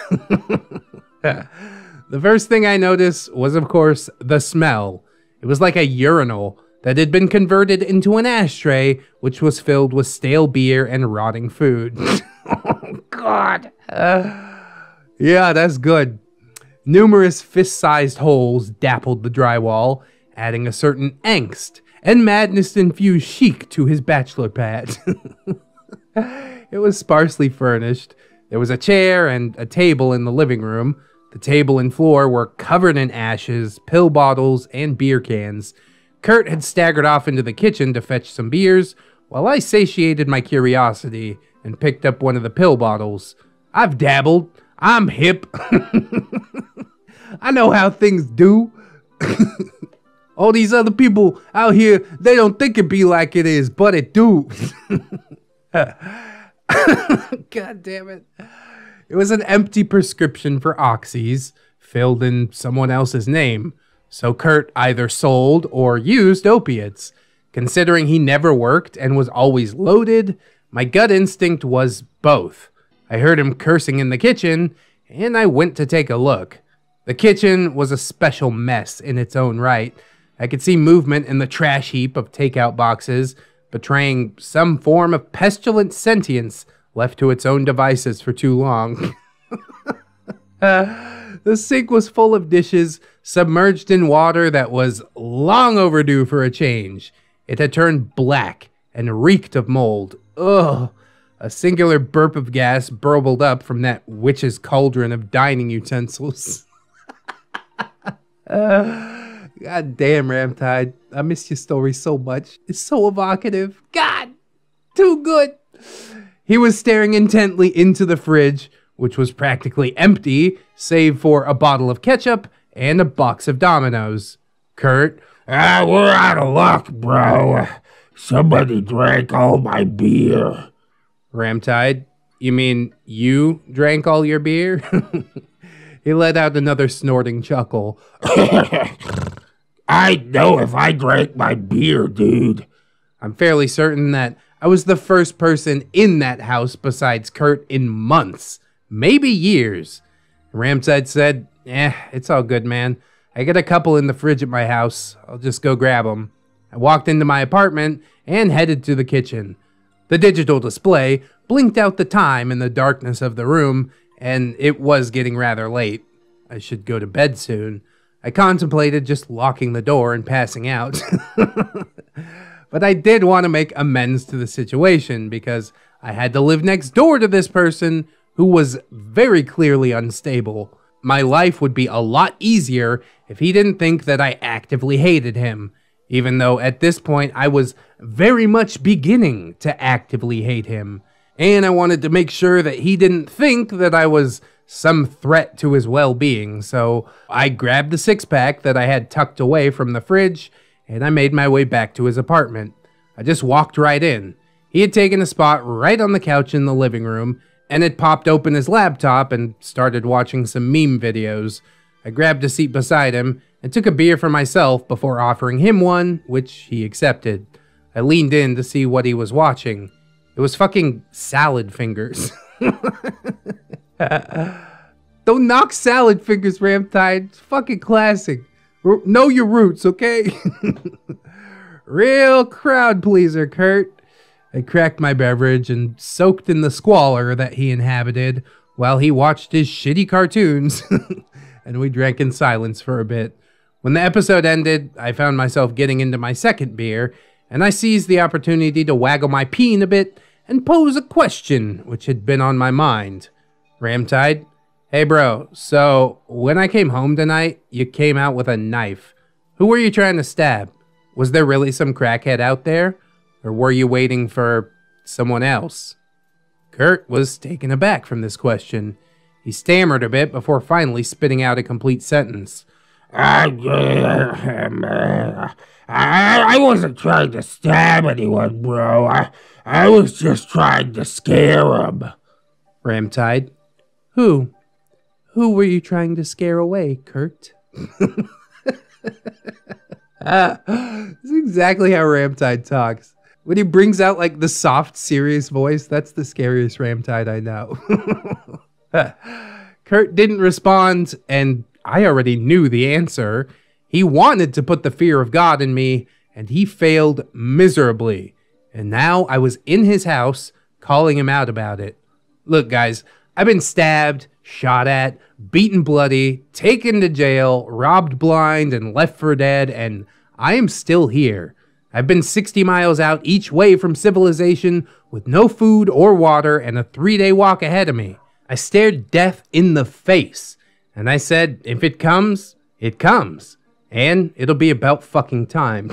The first thing I noticed was, of course, the smell. It was like a urinal that had been converted into an ashtray, which was filled with stale beer and rotting food. Oh, God. Yeah, that's good. Numerous fist-sized holes dappled the drywall, adding a certain angst and madness-infused chic to his bachelor pad. It was sparsely furnished. There was a chair and a table in the living room. The table and floor were covered in ashes, pill bottles, and beer cans. Kurt had staggered off into the kitchen to fetch some beers, while I satiated my curiosity and picked up one of the pill bottles. I've dabbled. I'm hip. I know how things do. All these other people out here, they don't think it be like it is, but it do. God damn it. It was an empty prescription for oxys, filled in someone else's name. So Kurt either sold or used opiates. Considering he never worked and was always loaded, my gut instinct was both. I heard him cursing in the kitchen, and I went to take a look. The kitchen was a special mess in its own right. I could see movement in the trash heap of takeout boxes, betraying some form of pestilent sentience left to its own devices for too long. The sink was full of dishes, submerged in water that was long overdue for a change. It had turned black and reeked of mold. Ugh. A singular burp of gas burbled up from that witch's cauldron of dining utensils. God damn, Ramtide. I miss your story so much. It's so evocative. God! Too good! He was staring intently into the fridge, which was practically empty, save for a bottle of ketchup and a box of Dominoes. Kurt, we're out of luck, bro. Somebody drank all my beer. Ramtide, you mean you drank all your beer? He let out another snorting chuckle. I know if I drank my beer, dude. I'm fairly certain that I was the first person in that house besides Kurt in months, maybe years. Ramtide said, it's all good, man. I got a couple in the fridge at my house. I'll just go grab them. I walked into my apartment and headed to the kitchen. The digital display blinked out the time in the darkness of the room, and it was getting rather late. I should go to bed soon. I contemplated just locking the door and passing out. But I did want to make amends to the situation because I had to live next door to this person who was very clearly unstable. My life would be a lot easier if he didn't think that I actively hated him, even though at this point I was very much beginning to actively hate him. And I wanted to make sure that he didn't think that I was some threat to his well-being, so I grabbed the six-pack that I had tucked away from the fridge, and I made my way back to his apartment. I just walked right in. He had taken a spot right on the couch in the living room, and had popped open his laptop and started watching some meme videos. I grabbed a seat beside him and took a beer for myself before offering him one, which he accepted. I leaned in to see what he was watching. It was fucking Salad Fingers. Don't knock Salad Fingers, Ramtide. It's fucking classic. Know your roots, okay? Real crowd pleaser, Kurt. I cracked my beverage and soaked in the squalor that he inhabited while he watched his shitty cartoons, and we drank in silence for a bit. When the episode ended, I found myself getting into my second beer, and I seized the opportunity to waggle my peen a bit and pose a question which had been on my mind. Ramtide, hey bro, so when I came home tonight, you came out with a knife. Who were you trying to stab? Was there really some crackhead out there? Or were you waiting for someone else? Kurt was taken aback from this question. He stammered a bit before finally spitting out a complete sentence. I wasn't trying to stab anyone, bro. I was just trying to scare him. Ramtide, who? Who were you trying to scare away, Kurt? That's exactly how Ramtide talks. When he brings out like the soft, serious voice, that's the scariest Ramtide I know. Kurt didn't respond, and I already knew the answer. He wanted to put the fear of God in me, and he failed miserably. And now I was in his house, calling him out about it. Look, guys, I've been stabbed, shot at, beaten bloody, taken to jail, robbed blind, and left for dead, and I am still here. I've been 60 miles out each way from civilization with no food or water and a 3-day walk ahead of me. I stared death in the face, and I said, if it comes, it comes. And it'll be about fucking time.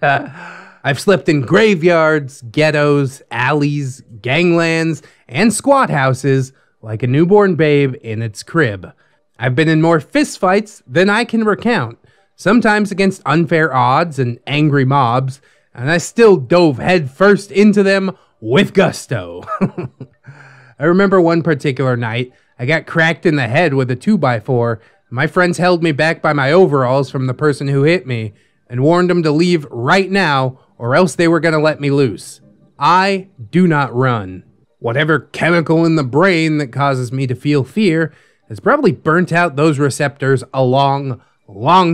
I've slept in graveyards, ghettos, alleys, ganglands, and squat houses like a newborn babe in its crib. I've been in more fistfights than I can recount, sometimes against unfair odds and angry mobs, and I still dove headfirst into them with gusto. I remember one particular night, I got cracked in the head with a 2x4. My friends held me back by my overalls from the person who hit me and warned them to leave right now or else they were gonna let me loose. I do not run. Whatever chemical in the brain that causes me to feel fear has probably burnt out those receptors a long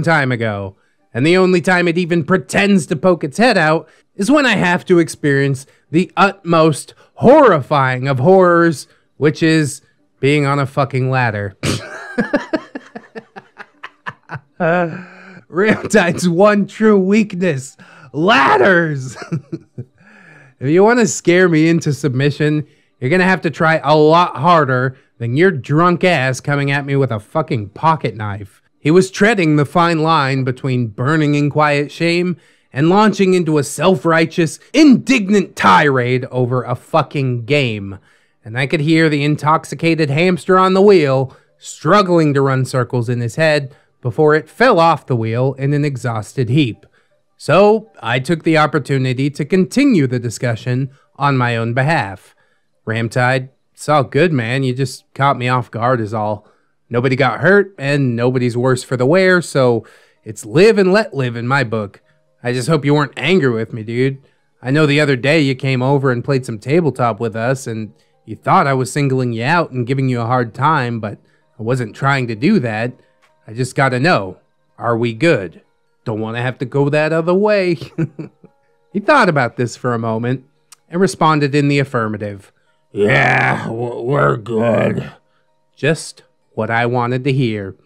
time ago, and the only time it even pretends to poke its head out is when I have to experience the utmost horrifying of horrors, which is being on a fucking ladder. Ramtide's one true weakness, ladders. If you want to scare me into submission, you're gonna have to try a lot harder than your drunk ass coming at me with a fucking pocket knife. He was treading the fine line between burning in quiet shame and launching into a self-righteous, indignant tirade over a fucking game. And I could hear the intoxicated hamster on the wheel struggling to run circles in his head before it fell off the wheel in an exhausted heap. So I took the opportunity to continue the discussion on my own behalf. Ramtide, it's all good, man. You just caught me off guard is all. Nobody got hurt, and nobody's worse for the wear, so it's live and let live in my book. I just hope you weren't angry with me, dude. I know the other day you came over and played some tabletop with us, and you thought I was singling you out and giving you a hard time, but I wasn't trying to do that. I just gotta know, are we good? Don't want to have to go that other way. He thought about this for a moment, and responded in the affirmative. Yeah, we're good. Just what I wanted to hear.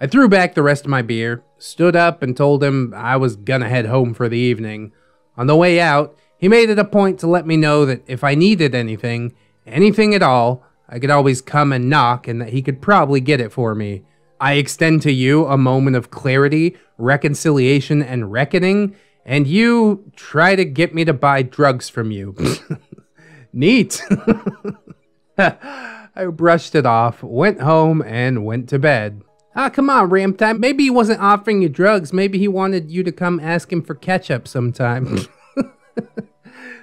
I threw back the rest of my beer, stood up and told him I was gonna head home for the evening. On the way out, he made it a point to let me know that if I needed anything, anything at all, I could always come and knock and that he could probably get it for me. I extend to you a moment of clarity, reconciliation, and reckoning, and you try to get me to buy drugs from you. Neat. I brushed it off, went home, and went to bed. Ah, come on, Ramtime. Maybe he wasn't offering you drugs. Maybe he wanted you to come ask him for ketchup sometime.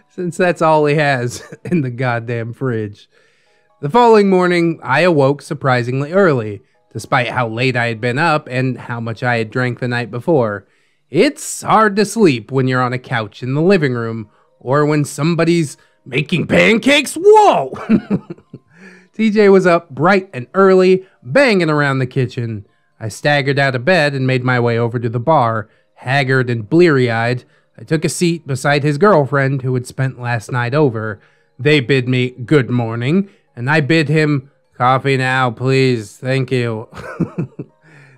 Since that's all he has in the goddamn fridge. The following morning, I awoke surprisingly early, despite how late I had been up and how much I had drank the night before. It's hard to sleep when you're on a couch in the living room, or when somebody's making pancakes. Whoa! TJ was up bright and early, banging around the kitchen. I staggered out of bed and made my way over to the bar. Haggard and bleary-eyed, I took a seat beside his girlfriend who had spent last night over. They bid me good morning, and I bid him, coffee now, please, thank you.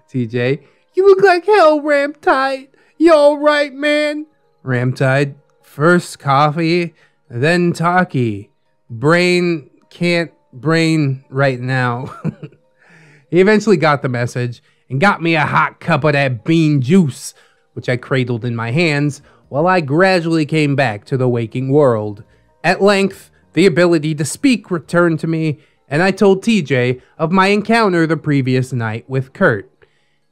TJ, you look like hell, Ramtide. You all right, man? Ramtide. First coffee, then talkie. Brain can't brain right now. He eventually got the message and got me a hot cup of that bean juice, which I cradled in my hands while I gradually came back to the waking world. At length, the ability to speak returned to me, and I told TJ of my encounter the previous night with Kurt.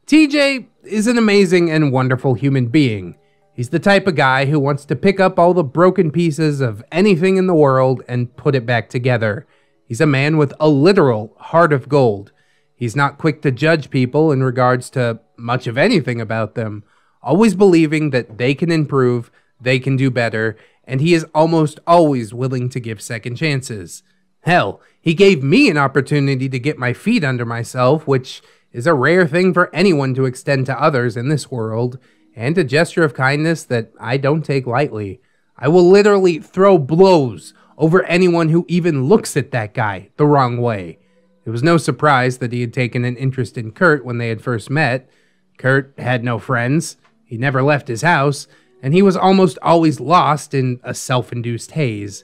TJ is an amazing and wonderful human being. He's the type of guy who wants to pick up all the broken pieces of anything in the world and put it back together. He's a man with a literal heart of gold. He's not quick to judge people in regards to much of anything about them, always believing that they can improve, they can do better, and he is almost always willing to give second chances. Hell, he gave me an opportunity to get my feet under myself, which is a rare thing for anyone to extend to others in this world, and a gesture of kindness that I don't take lightly. I will literally throw blows over anyone who even looks at that guy the wrong way. It was no surprise that he had taken an interest in Kurt when they had first met. Kurt had no friends, he never left his house, and he was almost always lost in a self-induced haze.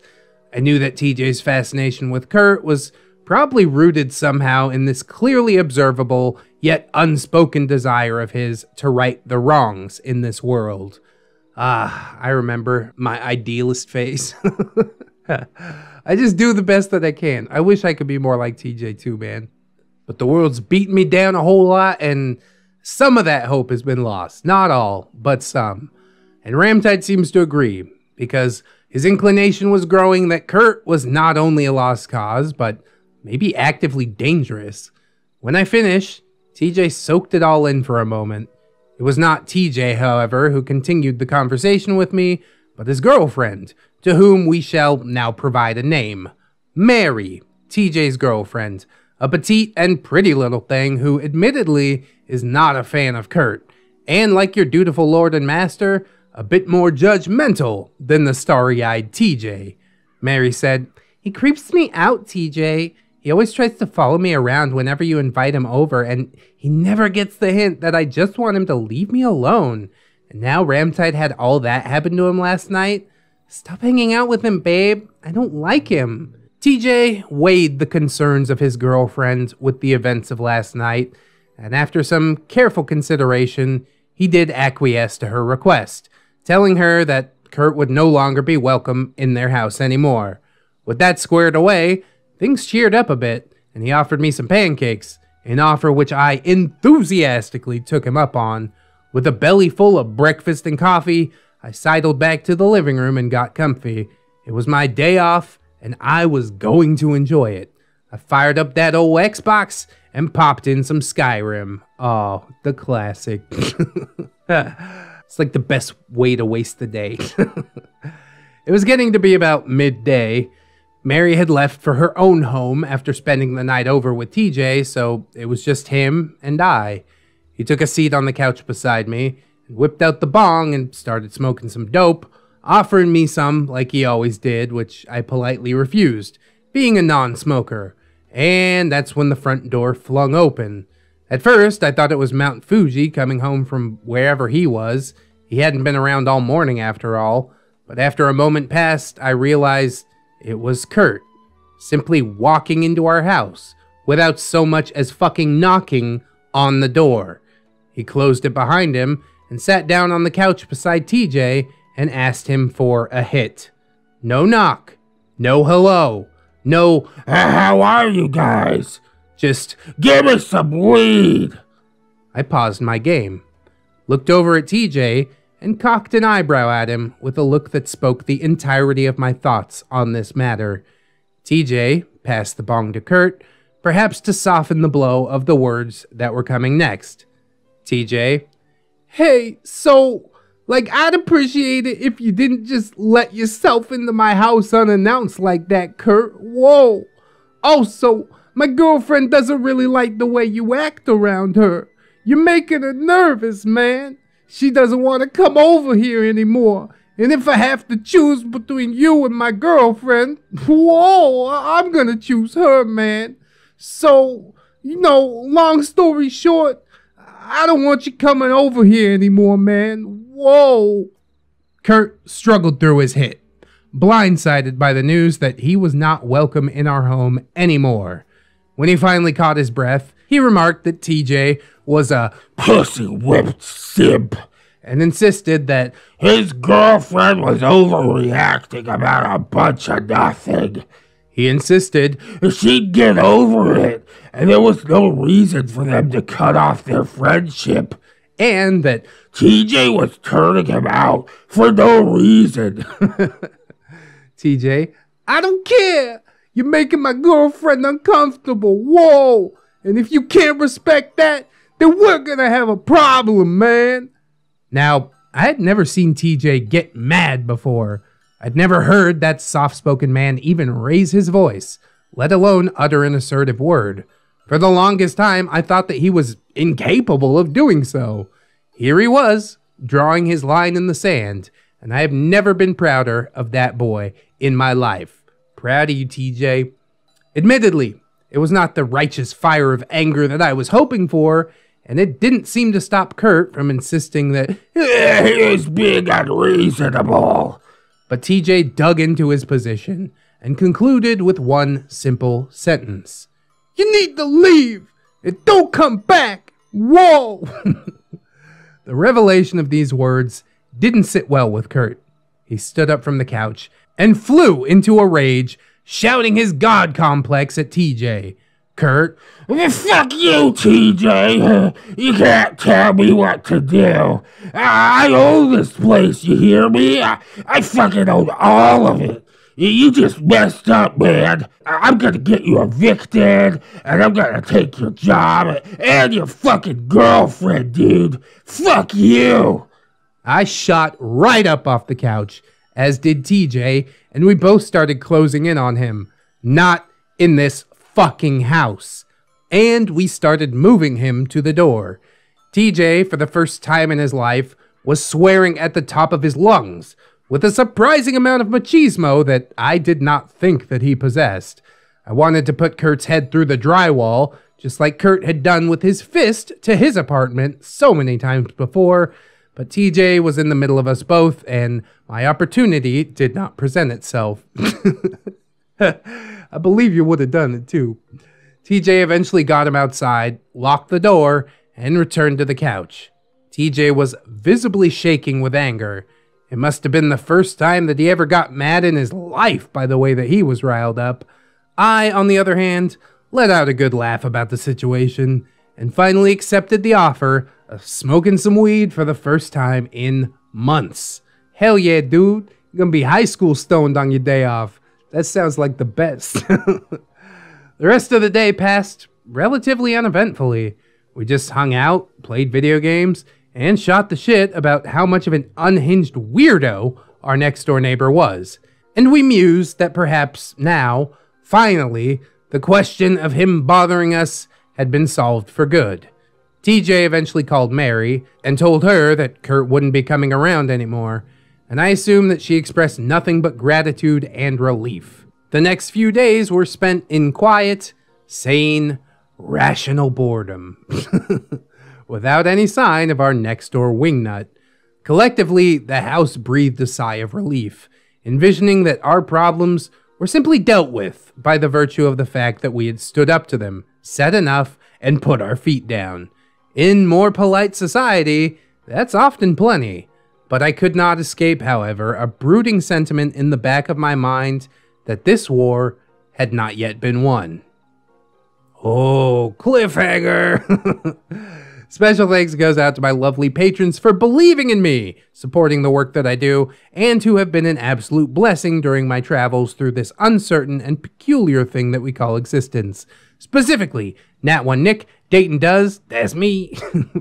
I knew that TJ's fascination with Kurt was probably rooted somehow in this clearly observable yet unspoken desire of his to right the wrongs in this world. Ah, I remember my idealist face. I just do the best that I can. I wish I could be more like TJ too, man. But the world's beaten me down a whole lot, and some of that hope has been lost. Not all, but some. And Ramtide seems to agree, because his inclination was growing that Kurt was not only a lost cause, but maybe actively dangerous. When I finished, TJ soaked it all in for a moment. It was not TJ, however, who continued the conversation with me, but his girlfriend, to whom we shall now provide a name. Mary, TJ's girlfriend, a petite and pretty little thing who admittedly is not a fan of Kurt, and like your dutiful lord and master, a bit more judgmental than the starry-eyed TJ. Mary said, "He creeps me out, TJ. He always tries to follow me around whenever you invite him over, and he never gets the hint that I just want him to leave me alone. And now Ramtide had all that happen to him last night. Stop hanging out with him, babe. I don't like him." TJ weighed the concerns of his girlfriend with the events of last night, and after some careful consideration, he did acquiesce to her request, telling her that Kurt would no longer be welcome in their house anymore. With that squared away, things cheered up a bit, and he offered me some pancakes, an offer which I enthusiastically took him up on. With a belly full of breakfast and coffee, I sidled back to the living room and got comfy. It was my day off, and I was going to enjoy it. I fired up that old Xbox and popped in some Skyrim. Oh, the classic. It's like the best way to waste the day. It was getting to be about midday. Mary had left for her own home after spending the night over with TJ, so it was just him and I. He took a seat on the couch beside me, whipped out the bong and started smoking some dope, offering me some like he always did, which I politely refused, being a non-smoker. And that's when the front door flung open. At first, I thought it was Mount Fuji coming home from wherever he was. He hadn't been around all morning after all. But after a moment passed, I realized it was Kurt, simply walking into our house without so much as fucking knocking on the door. He closed it behind him and sat down on the couch beside TJ and asked him for a hit. No knock, no hello, no, "How are you guys?" Just, "Give me some weed." I paused my game, looked over at TJ, and cocked an eyebrow at him with a look that spoke the entirety of my thoughts on this matter. TJ passed the bong to Kurt, perhaps to soften the blow of the words that were coming next. TJ, "Hey, so, like, I'd appreciate it if you didn't just let yourself into my house unannounced like that, Kurt. Whoa. Also, my girlfriend doesn't really like the way you act around her. You're making her nervous, man. She doesn't want to come over here anymore. And if I have to choose between you and my girlfriend, whoa, I'm going to choose her, man. So, you know, long story short, I don't want you coming over here anymore, man. Whoa." Kurt struggled through his hit, blindsided by the news that he was not welcome in our home anymore. When he finally caught his breath, he remarked that TJ was a pussy-whipped simp and insisted that his girlfriend was overreacting about a bunch of nothing. He insisted she'd get over it and there was no reason for them to cut off their friendship, and that TJ was turning him out for no reason. TJ, I don't care. You're making my girlfriend uncomfortable. Whoa. And if you can't respect that, then we're gonna have a problem, man. Now, I had never seen TJ get mad before. I'd never heard that soft-spoken man even raise his voice, let alone utter an assertive word. For the longest time, I thought that he was incapable of doing so. Here he was, drawing his line in the sand, and I have never been prouder of that boy in my life. Proud of you, TJ. Admittedly, it was not the righteous fire of anger that I was hoping for, and it didn't seem to stop Kurt from insisting that he was being unreasonable. But TJ dug into his position and concluded with one simple sentence. You need to leave and don't come back. Whoa. The revelation of these words didn't sit well with Kurt. He stood up from the couch and flew into a rage, shouting his god complex at TJ. Kurt, fuck you, TJ. You can't tell me what to do. I own this place, you hear me? I fucking own all of it. You just messed up, man. I'm gonna get you evicted, and I'm gonna take your job and your fucking girlfriend, dude. Fuck you. I shot right up off the couch, as did TJ, and we both started closing in on him. Not in this fucking house. And we started moving him to the door. TJ, for the first time in his life, was swearing at the top of his lungs, with a surprising amount of machismo that I did not think that he possessed. I wanted to put Kurt's head through the drywall, just like Kurt had done with his fist to his apartment so many times before, but TJ was in the middle of us both, and my opportunity did not present itself. I believe you would have done it too. TJ eventually got him outside, locked the door, and returned to the couch. TJ was visibly shaking with anger. It must have been the first time that he ever got mad in his life by the way that he was riled up. I, on the other hand, let out a good laugh about the situation and finally accepted the offer of smoking some weed for the first time in months. Hell yeah, dude. You're gonna be high school stoned on your day off. That sounds like the best. The rest of the day passed relatively uneventfully. We just hung out, played video games, and shot the shit about how much of an unhinged weirdo our next-door neighbor was. And we mused that perhaps now, finally, the question of him bothering us had been solved for good. TJ eventually called Mary and told her that Kurt wouldn't be coming around anymore, and I assume that she expressed nothing but gratitude and relief. The next few days were spent in quiet, sane, rational boredom. Without any sign of our next-door wingnut. Collectively, the house breathed a sigh of relief, envisioning that our problems were simply dealt with by the virtue of the fact that we had stood up to them, said enough, and put our feet down. In more polite society, that's often plenty. But I could not escape, however, a brooding sentiment in the back of my mind that this war had not yet been won. Oh, cliffhanger! Special thanks goes out to my lovely patrons for believing in me, supporting the work that I do, and who have been an absolute blessing during my travels through this uncertain and peculiar thing that we call existence. Specifically, Nat1Nick, Dayton Does, that's me,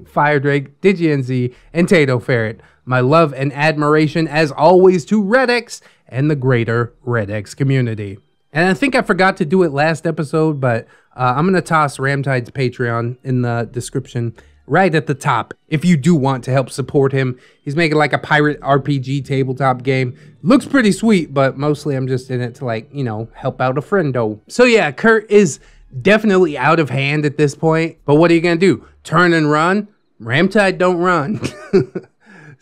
Firedrake, DigiNZ, and Tato Ferret. My love and admiration, as always, to Red X and the greater Red X community. And I think I forgot to do it last episode, but I'm going to toss Ramtide's Patreon in the description right at the top. If you do want to help support him, he's making like a pirate RPG tabletop game. Looks pretty sweet, but mostly I'm just in it to, like, you know, help out a friendo. So yeah, Kurt is definitely out of hand at this point, but what are you going to do? Turn and run? Ramtide don't run.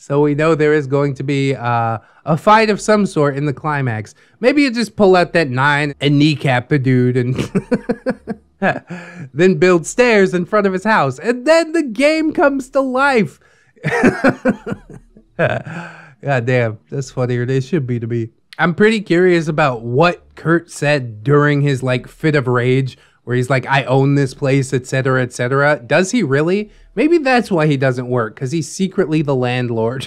So we know there is going to be a fight of some sort in the climax. Maybe you just pull out that nine and kneecap the dude and then build stairs in front of his house. And then the game comes to life. God damn, that's funnier than it should be to me. I'm pretty curious about what Kurt said during his like fit of rage where he's like, I own this place, etc., etc. Does he really? Maybe that's why he doesn't work, because he's secretly the landlord.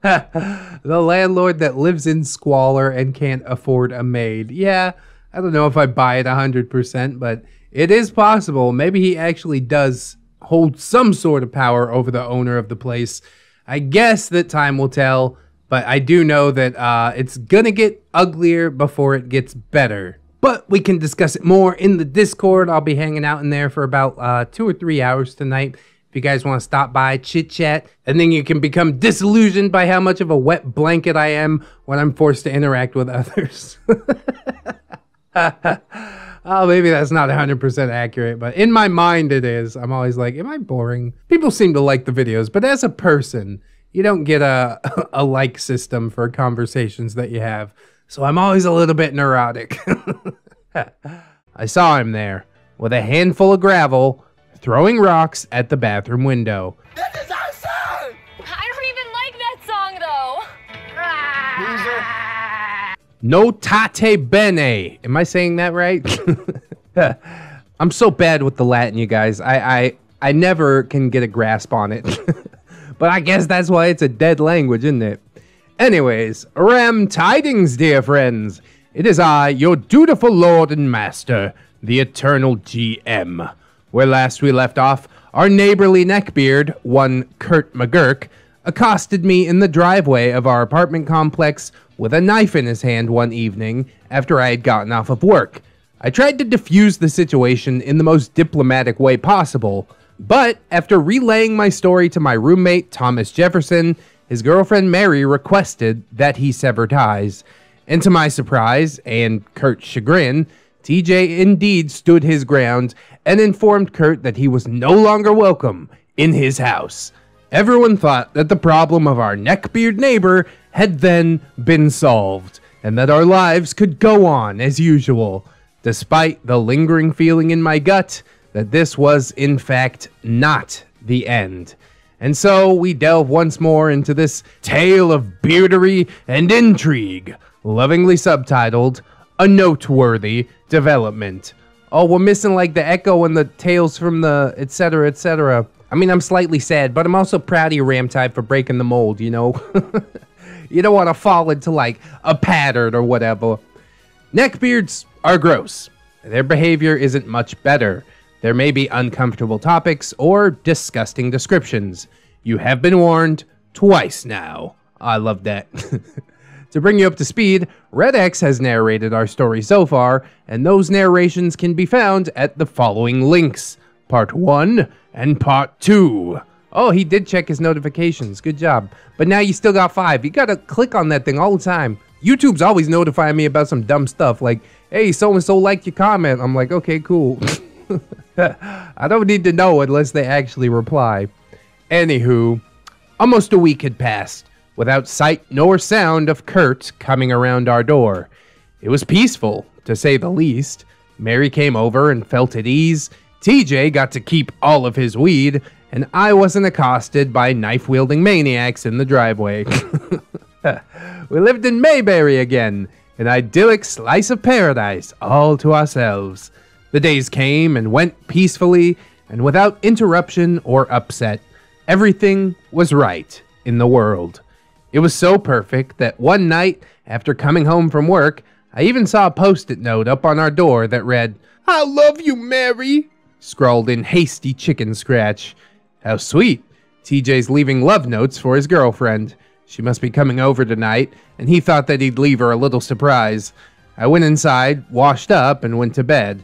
The landlord that lives in squalor and can't afford a maid. Yeah, I don't know if I buy it 100%, but it is possible. Maybe he actually does hold some sort of power over the owner of the place. I guess that time will tell, but I do know that it's gonna get uglier before it gets better. But we can discuss it more in the Discord. I'll be hanging out in there for about 2 or 3 hours tonight. If you guys want to stop by, chit chat, and then you can become disillusioned by how much of a wet blanket I am when I'm forced to interact with others. Oh, maybe that's not 100% accurate, but in my mind it is. I'm always like, am I boring? People seem to like the videos, but as a person, you don't get a like system for conversations that you have. So I'm always a little bit neurotic. I saw him there, with a handful of gravel, throwing rocks at the bathroom window. This is our song! I don't even like that song, though. Ah. No tate bene. Am I saying that right? I'm so bad with the Latin, you guys. I never can get a grasp on it. But I guess that's why it's a dead language, isn't it? Anyways, Ram tidings, dear friends. It is I, your dutiful lord and master, the eternal GM. Where last we left off, our neighborly neckbeard, one Kurt McGurk, accosted me in the driveway of our apartment complex with a knife in his hand one evening after I had gotten off of work. I tried to defuse the situation in the most diplomatic way possible, but after relaying my story to my roommate, Thomas Jefferson, his girlfriend Mary requested that he sever ties, and to my surprise and Kurt's chagrin, TJ indeed stood his ground and informed Kurt that he was no longer welcome in his house. Everyone thought that the problem of our neckbeard neighbor had then been solved, and that our lives could go on as usual, despite the lingering feeling in my gut that this was in fact not the end. And so we delve once more into this tale of beardery and intrigue, lovingly subtitled, A Noteworthy Development. Oh, we're missing like the echo and the tales from the etc., etc. I mean, I'm slightly sad, but I'm also proud of you, Ramtide, for breaking the mold, you know? You don't want to fall into like a pattern or whatever. Neckbeards are gross. Their behavior isn't much better. There may be uncomfortable topics or disgusting descriptions. You have been warned twice now. I love that. To bring you up to speed, Red X has narrated our story so far, and those narrations can be found at the following links. Part 1 and Part 2. Oh, he did check his notifications. Good job. But now you still got 5. You gotta click on that thing all the time. YouTube's always notifying me about some dumb stuff like, hey, so-and-so liked your comment. I'm like, okay, cool. I don't need to know unless they actually reply. Anywho, almost a week had passed without sight nor sound of Kurt coming around our door. It was peaceful, to say the least. Mary came over and felt at ease. TJ got to keep all of his weed, and I wasn't accosted by knife-wielding maniacs in the driveway. We lived in Mayberry again, an idyllic slice of paradise all to ourselves. The days came and went peacefully and without interruption or upset. Everything was right in the world. It was so perfect that one night, after coming home from work, I even saw a post-it note up on our door that read, "I love you, Mary," scrawled in hasty chicken scratch. How sweet. TJ's leaving love notes for his girlfriend. She must be coming over tonight, and he thought that he'd leave her a little surprise. I went inside, washed up, and went to bed.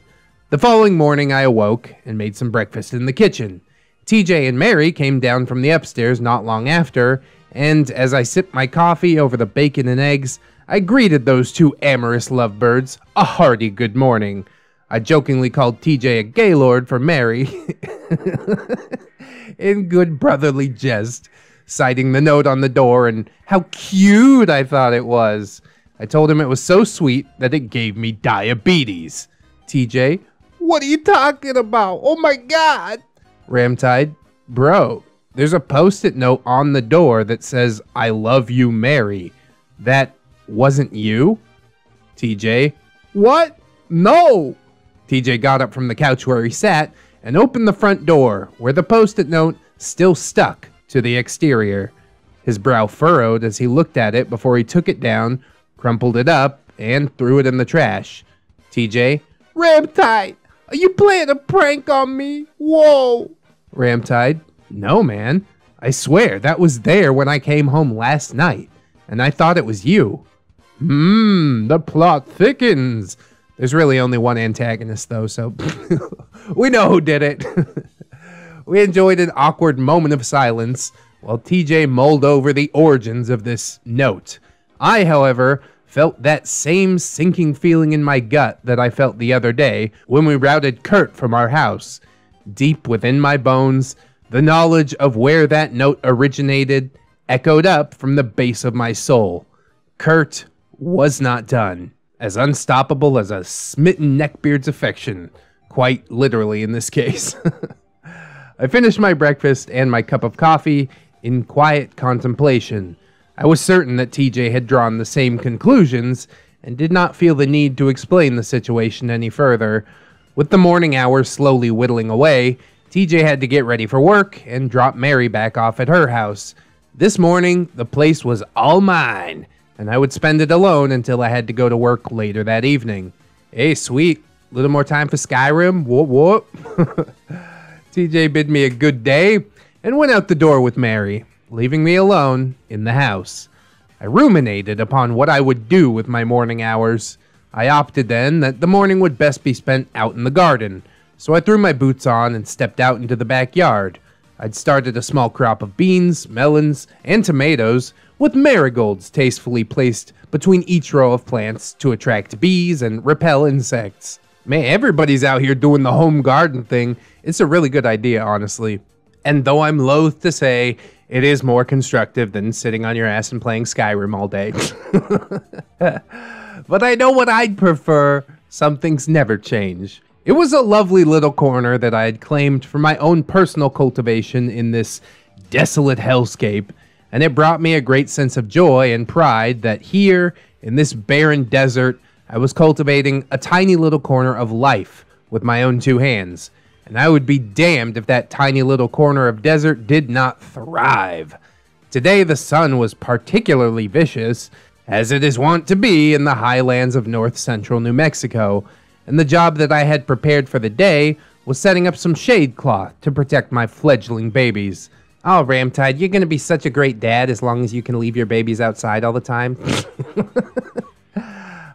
The following morning, I awoke and made some breakfast in the kitchen. TJ and Mary came down from the upstairs not long after, and as I sipped my coffee over the bacon and eggs, I greeted those two amorous lovebirds a hearty good morning. I jokingly called TJ a gaylord for Mary in good brotherly jest. citing the note on the door and how cute I thought it was. I told him it was so sweet that it gave me diabetes. TJ, what are you talking about? Oh my God. Ramtide, bro, there's a post-it note on the door that says, I love you, Mary. That wasn't you? TJ, what? No. TJ got up from the couch where he sat and opened the front door where the post-it note still stuck to the exterior. His brow furrowed as he looked at it before he took it down, crumpled it up, and threw it in the trash. TJ, Ramtide, are you playing a prank on me? Whoa. Ramtide, no man, I swear that was there when I came home last night, and I thought it was you. The plot thickens. There's really only one antagonist though, so we know who did it. We enjoyed an awkward moment of silence while TJ mulled over the origins of this note. I, however, felt that same sinking feeling in my gut that I felt the other day when we routed Kurt from our house. Deep within my bones, the knowledge of where that note originated echoed up from the base of my soul. Kurt was not done. As unstoppable as a smitten neckbeard's affection. Quite literally in this case. I finished my breakfast and my cup of coffee in quiet contemplation. I was certain that TJ had drawn the same conclusions and did not feel the need to explain the situation any further. With the morning hours slowly whittling away, TJ had to get ready for work and drop Mary back off at her house. This morning, the place was all mine, and I would spend it alone until I had to go to work later that evening. Hey, sweet. Little more time for Skyrim? Whoop, whoop. TJ bid me a good day and went out the door with Mary, leaving me alone in the house. I ruminated upon what I would do with my morning hours. I opted then that the morning would best be spent out in the garden, so I threw my boots on and stepped out into the backyard. I'd started a small crop of beans, melons, and tomatoes, with marigolds tastefully placed between each row of plants to attract bees and repel insects. Man, everybody's out here doing the home garden thing. It's a really good idea, honestly. And though I'm loath to say, it is more constructive than sitting on your ass and playing Skyrim all day. But I know what I'd prefer. Some things never change. It was a lovely little corner that I had claimed for my own personal cultivation in this desolate hellscape, and it brought me a great sense of joy and pride that here, in this barren desert, I was cultivating a tiny little corner of life with my own two hands, and I would be damned if that tiny little corner of desert did not thrive. Today the sun was particularly vicious, as it is wont to be in the highlands of north-central New Mexico, and the job that I had prepared for the day was setting up some shade cloth to protect my fledgling babies. Oh, Ramtide, you're gonna be such a great dad as long as you can leave your babies outside all the time.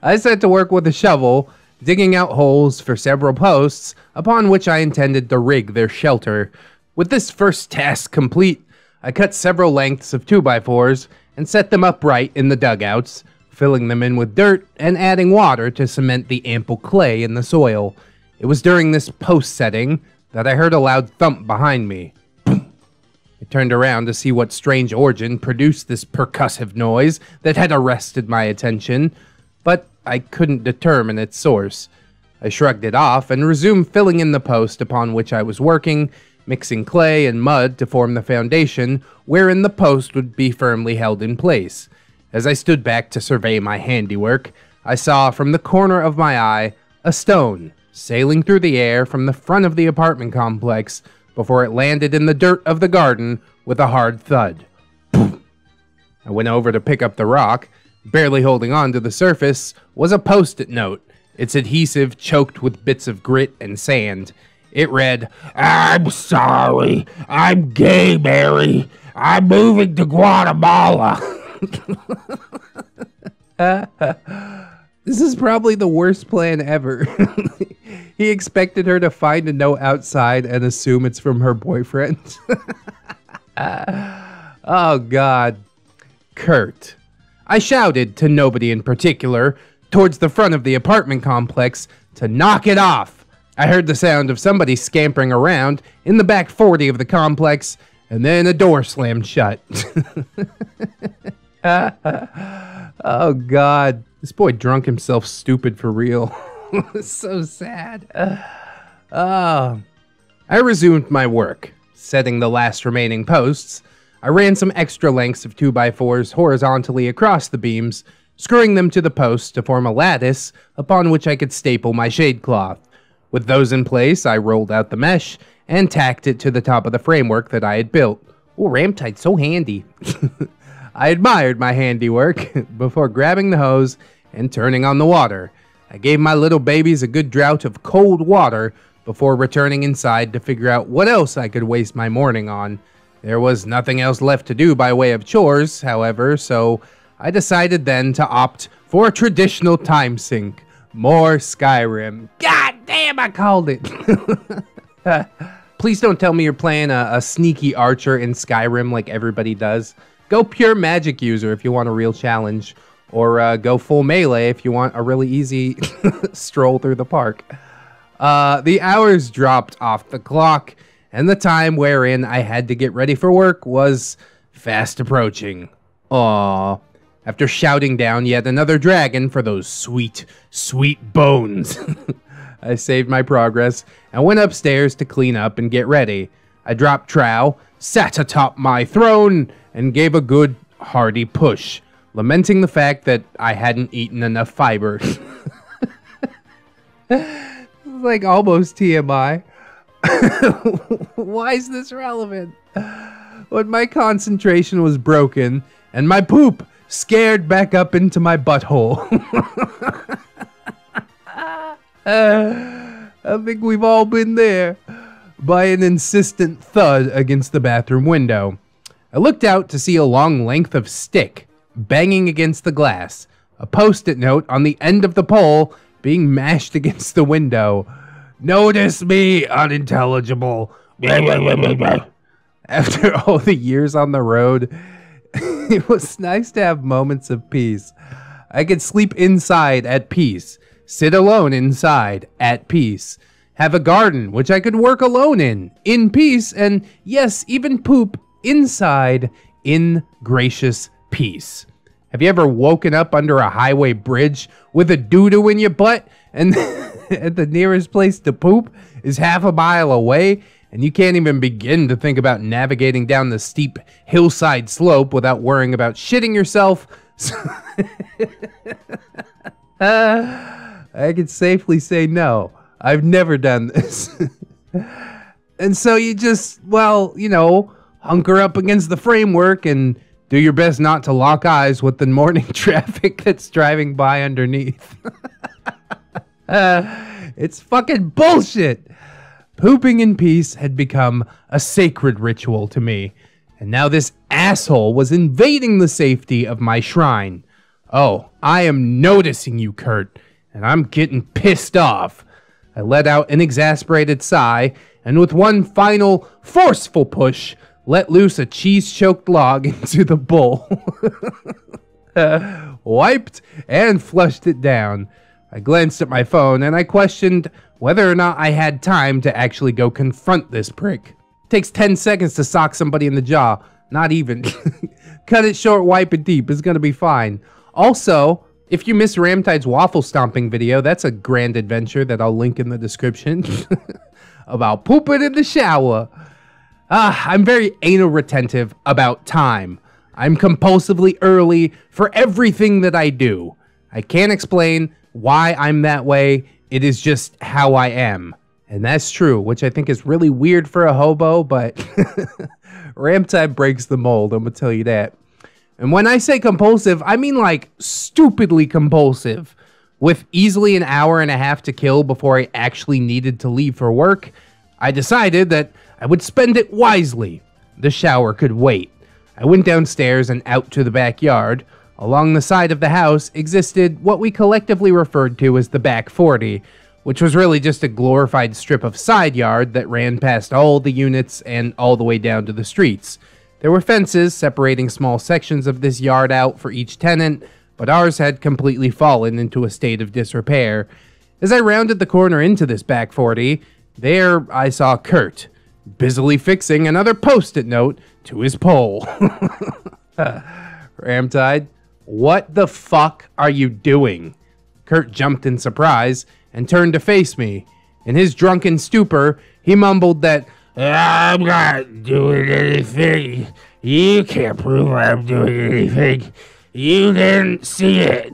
I set to work with a shovel, digging out holes for several posts, upon which I intended to rig their shelter. With this first task complete, I cut several lengths of 2x4s and set them upright in the dugouts, filling them in with dirt and adding water to cement the ample clay in the soil. It was during this post setting that I heard a loud thump behind me. I turned around to see what strange origin produced this percussive noise that had arrested my attention, but I couldn't determine its source. I shrugged it off and resumed filling in the post upon which I was working, mixing clay and mud to form the foundation wherein the post would be firmly held in place. As I stood back to survey my handiwork, I saw from the corner of my eye a stone sailing through the air from the front of the apartment complex before it landed in the dirt of the garden with a hard thud. I went over to pick up the rock. Barely holding on to the surface was a post-it note, its adhesive choked with bits of grit and sand. It read, I'm sorry. I'm gay, Mary. I'm moving to Guatemala. This is probably the worst plan ever. He expected her to find a note outside and assume it's from her boyfriend. Oh God. Kurt. I shouted to nobody in particular towards the front of the apartment complex to knock it off. I heard the sound of somebody scampering around in the back 40 of the complex And then a door slammed shut. Oh, God. This boy drunk himself stupid for real. So sad. I resumed my work, setting the last remaining posts. I ran some extra lengths of 2x4s horizontally across the beams, screwing them to the posts to form a lattice upon which I could staple my shade cloth. With those in place, I rolled out the mesh and tacked it to the top of the framework that I had built. Oh, Ramtite's so handy. I admired my handiwork before grabbing the hose and turning on the water. I gave my little babies a good draught of cold water before returning inside to figure out what else I could waste my morning on. There was nothing else left to do by way of chores, however, so I decided then to opt for a traditional time sink. More Skyrim. God damn, I called it. Please don't tell me you're playing a sneaky archer in Skyrim like everybody does. Go pure magic user if you want a real challenge, or go full melee if you want a really easy stroll through the park. The hours dropped off the clock, and the time wherein I had to get ready for work was fast approaching. Aww. After shouting down yet another dragon for those sweet, sweet bones, I saved my progress and went upstairs to clean up and get ready. I dropped trow, sat atop my throne, and gave a good, hearty push, lamenting the fact that I hadn't eaten enough fiber. Like almost TMI. Why is this relevant? When my concentration was broken and my poop scared back up into my butthole. I think we've all been there. By an insistent thud against the bathroom window. I looked out to see a long length of stick banging against the glass, a post-it note on the end of the pole being mashed against the window. Notice me, unintelligible. After all the years on the road, it was nice to have moments of peace. I could sleep inside at peace, sit alone inside at peace, have a garden which I could work alone in peace, and yes, even poop inside in gracious peace. Have you ever woken up under a highway bridge with a doo-doo in your butt and at the nearest place to poop is half a mile away, and you can't even begin to think about navigating down the steep hillside slope without worrying about shitting yourself? I can safely say no. I've never done this. And so you just, well, you know, hunker up against the framework and do your best not to lock eyes with the morning traffic that's driving by underneath. It's fucking bullshit. Pooping in peace had become a sacred ritual to me, and now this asshole was invading the safety of my shrine. Oh, I am noticing you, Kurt, and I'm getting pissed off. I let out an exasperated sigh, and with one final forceful push, let loose a cheese-choked log into the bowl. Wiped and flushed it down. I glanced at my phone and I questioned whether or not I had time to actually go confront this prick. Takes 10 seconds to sock somebody in the jaw. Not even. Cut it short, wipe it deep. It's gonna be fine. Also, if you miss Ramtide's waffle stomping video, that's a grand adventure that I'll link in the description. About pooping in the shower. I'm very anal retentive about time. I'm compulsively early for everything that I do. I can't explain why I'm that way. It is just how I am. And that's true, which I think is really weird for a hobo, but Ramtide breaks the mold, I'm gonna tell you that. And when I say compulsive, I mean like stupidly compulsive. With easily an hour and a half to kill before I actually needed to leave for work, I decided that I would spend it wisely. The shower could wait. I went downstairs and out to the backyard. Along the side of the house existed what we collectively referred to as the back 40, which was really just a glorified strip of side yard that ran past all the units and all the way down to the streets. There were fences separating small sections of this yard out for each tenant, but ours had completely fallen into a state of disrepair. As I rounded the corner into this back 40, there I saw Kurt. busily fixing another post-it note to his pole. Ramtide, what the fuck are you doing? Kurt jumped in surprise and turned to face me. In his drunken stupor, he mumbled that, I'm not doing anything. You can't prove I'm doing anything. You didn't see it.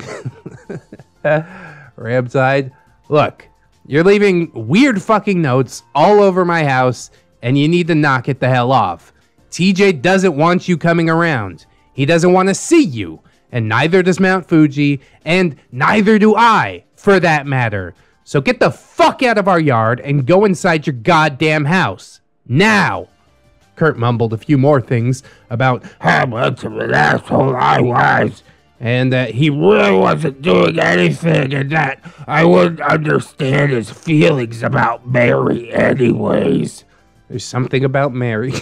Ramtide, look, you're leaving weird fucking notes all over my house, and you need to knock it the hell off. TJ doesn't want you coming around. He doesn't want to see you, and neither does Mount Fuji, and neither do I, for that matter. So get the fuck out of our yard and go inside your goddamn house. Now! Kurt mumbled a few more things about how much of an asshole I was, and that he really wasn't doing anything, and that I wouldn't understand his feelings about Mary anyways. There's something about Mary.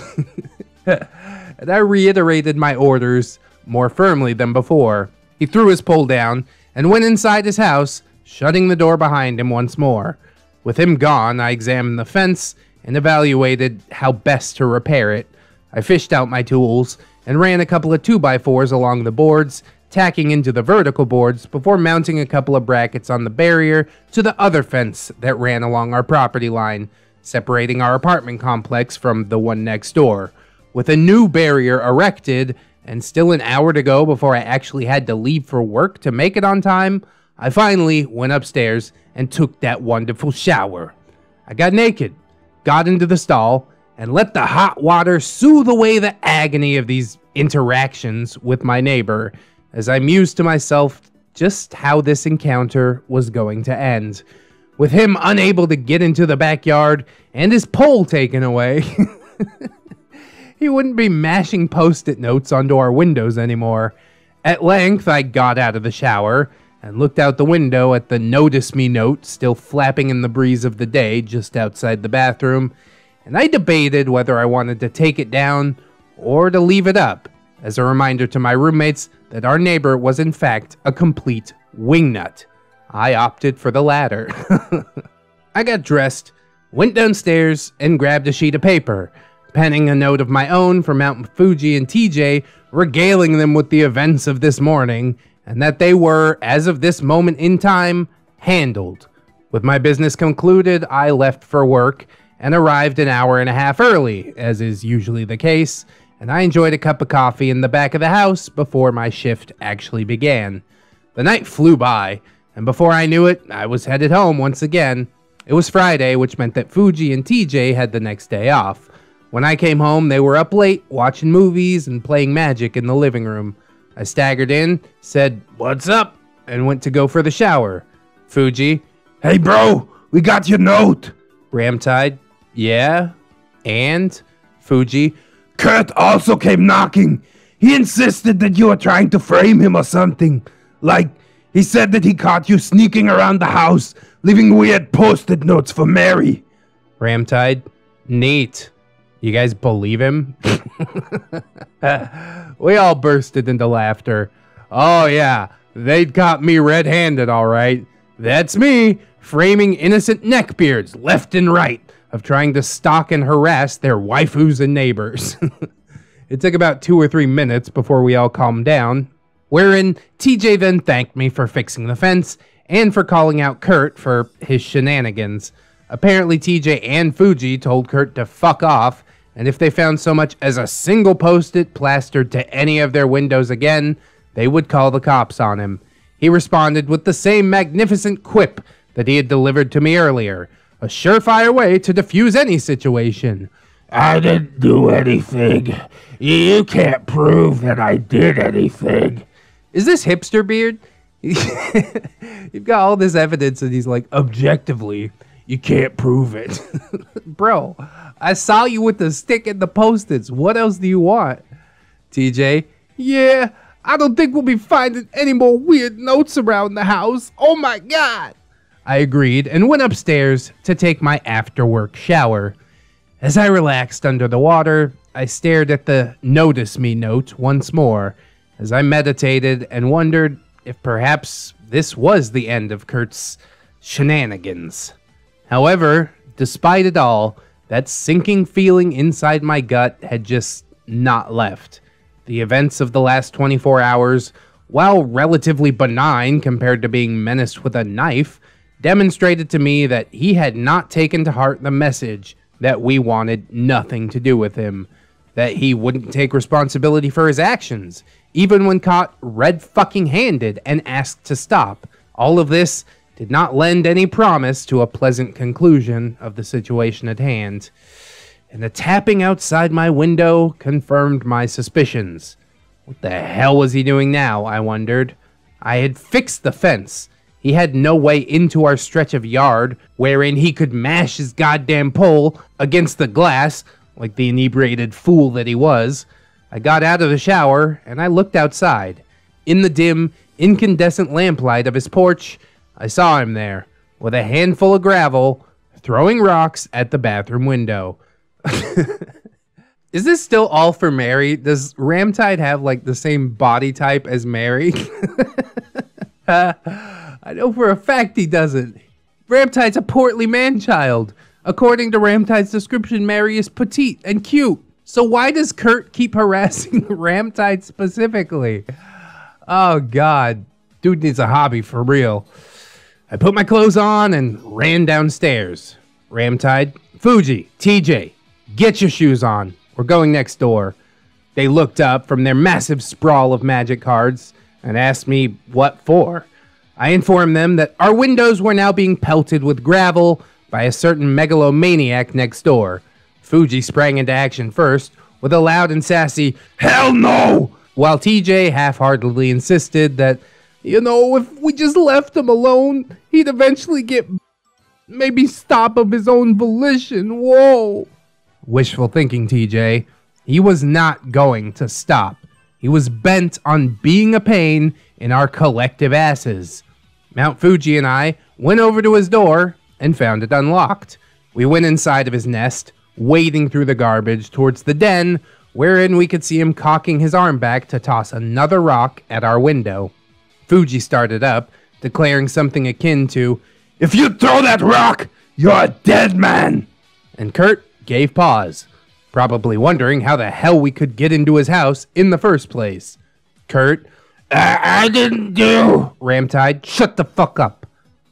And I reiterated my orders more firmly than before. He threw his pole down and went inside his house, shutting the door behind him once more. With him gone, I examined the fence and evaluated how best to repair it. I fished out my tools and ran a couple of 2x4s along the boards, tacking into the vertical boards before mounting a couple of brackets on the barrier to the other fence that ran along our property line, separating our apartment complex from the one next door. With a new barrier erected, and still an hour to go before I actually had to leave for work to make it on time, I finally went upstairs and took that wonderful shower. I got naked, got into the stall, and let the hot water soothe away the agony of these interactions with my neighbor, as I mused to myself just how this encounter was going to end. With him unable to get into the backyard and his pole taken away, he wouldn't be mashing post-it notes onto our windows anymore. At length, I got out of the shower and looked out the window at the notice me note still flapping in the breeze of the day just outside the bathroom, and I debated whether I wanted to take it down or to leave it up, as a reminder to my roommates that our neighbor was in fact a complete wingnut. I opted for the latter. I got dressed, went downstairs, and grabbed a sheet of paper, penning a note of my own for Mount Fuji and TJ, regaling them with the events of this morning, and that they were, as of this moment in time, handled. With my business concluded, I left for work and arrived an hour and a half early, as is usually the case, and I enjoyed a cup of coffee in the back of the house before my shift actually began. The night flew by, and before I knew it, I was headed home once again. It was Friday, which meant that Fuji and TJ had the next day off. When I came home, they were up late, watching movies and playing Magic in the living room. I staggered in, said, "What's up?" and went to go for the shower. Fuji, "Hey bro, we got your note." Ramtide, "Yeah? And?" Fuji, "Kurt also came knocking. He insisted that you were trying to frame him or something. Like, he said that he caught you sneaking around the house, leaving weird post-it notes for Mary." Ramtide, "Neat. You guys believe him?" We all bursted into laughter. "Oh yeah, they'd caught me red-handed, all right. That's me, framing innocent neckbeards left and right of trying to stalk and harass their waifus and neighbors." It took about 2 or 3 minutes before we all calmed down, wherein TJ then thanked me for fixing the fence and for calling out Kurt for his shenanigans. Apparently TJ and Fuji told Kurt to fuck off, and if they found so much as a single post-it plastered to any of their windows again, they would call the cops on him. He responded with the same magnificent quip that he had delivered to me earlier, a surefire way to defuse any situation. "I didn't do anything. You can't prove that I did anything." Is this hipster beard? You've got all this evidence and he's like, "Objectively, you can't prove it." Bro, I saw you with the stick and the post-its. What else do you want? TJ, "Yeah, I don't think we'll be finding any more weird notes around the house. Oh my God." I agreed and went upstairs to take my after-work shower. As I relaxed under the water, I stared at the notice me note once more, as I meditated and wondered if perhaps this was the end of Kurt's shenanigans. However, despite it all, That sinking feeling inside my gut had just not left. The events of the last 24 hours, while relatively benign compared to being menaced with a knife, demonstrated to me that he had not taken to heart the message that we wanted nothing to do with him, that he wouldn't take responsibility for his actions, even when caught red-fucking-handed and asked to stop. All of this did not lend any promise to a pleasant conclusion of the situation at hand, and the tapping outside my window confirmed my suspicions. What the hell was he doing now, I wondered. I had fixed the fence. He had no way into our stretch of yard wherein he could mash his goddamn pole against the glass like the inebriated fool that he was. I got out of the shower and I looked outside. In the dim, incandescent lamplight of his porch, I saw him there, with a handful of gravel, throwing rocks at the bathroom window. Is this still all for Mary? Does Ramtide have, like, the same body type as Mary? I know for a fact he doesn't. Ramtide's a portly man-child. According to Ramtide's description, Mary is petite and cute. So why does Kurt keep harassing Ramtide specifically? Oh, God. Dude needs a hobby, for real. I put my clothes on and ran downstairs. Ramtide, Fuji, TJ, get your shoes on. We're going next door. They looked up from their massive sprawl of magic cards and asked me what for. I informed them that our windows were now being pelted with gravel by a certain megalomaniac next door. Fuji sprang into action first with a loud and sassy, "Hell no!" While TJ half-heartedly insisted that, you know, if we just left him alone, he'd eventually get maybe stop of his own volition. Whoa. Wishful thinking, TJ. He was not going to stop. He was bent on being a pain in our collective asses. Mount Fuji and I went over to his door and found it unlocked. We went inside of his nest, wading through the garbage towards the den, wherein we could see him cocking his arm back to toss another rock at our window. Fuji started up, declaring something akin to, "If you throw that rock, you're a dead man!" And Kurt gave pause, probably wondering how the hell we could get into his house in the first place. Kurt, I didn't do. Ramtide, shut the fuck up.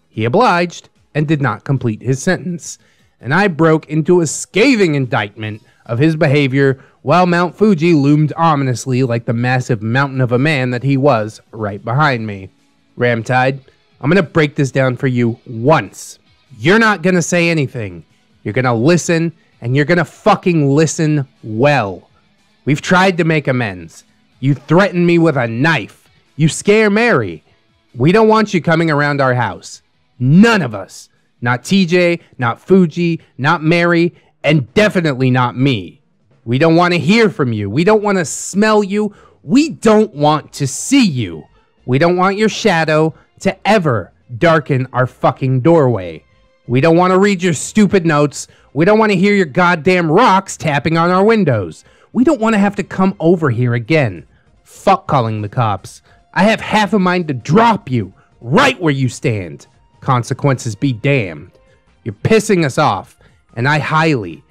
He obliged and did not complete his sentence, and I broke into a scathing indictment of his behavior while Mount Fuji loomed ominously like the massive mountain of a man that he was right behind me. Ramtide, I'm going to break this down for you once. You're not going to say anything. You're going to listen, and you're going to fucking listen well. We've tried to make amends. You threaten me with a knife. You scare Mary. We don't want you coming around our house. None of us. Not TJ, not Fuji, not Mary, and definitely not me. We don't want to hear from you. We don't want to smell you. We don't want to see you. We don't want your shadow to ever darken our fucking doorway. We don't want to read your stupid notes. We don't want to hear your goddamn rocks tapping on our windows. We don't want to have to come over here again. Fuck calling the cops. I have half a mind to drop you right where you stand. Consequences be damned. You're pissing us off, and I highly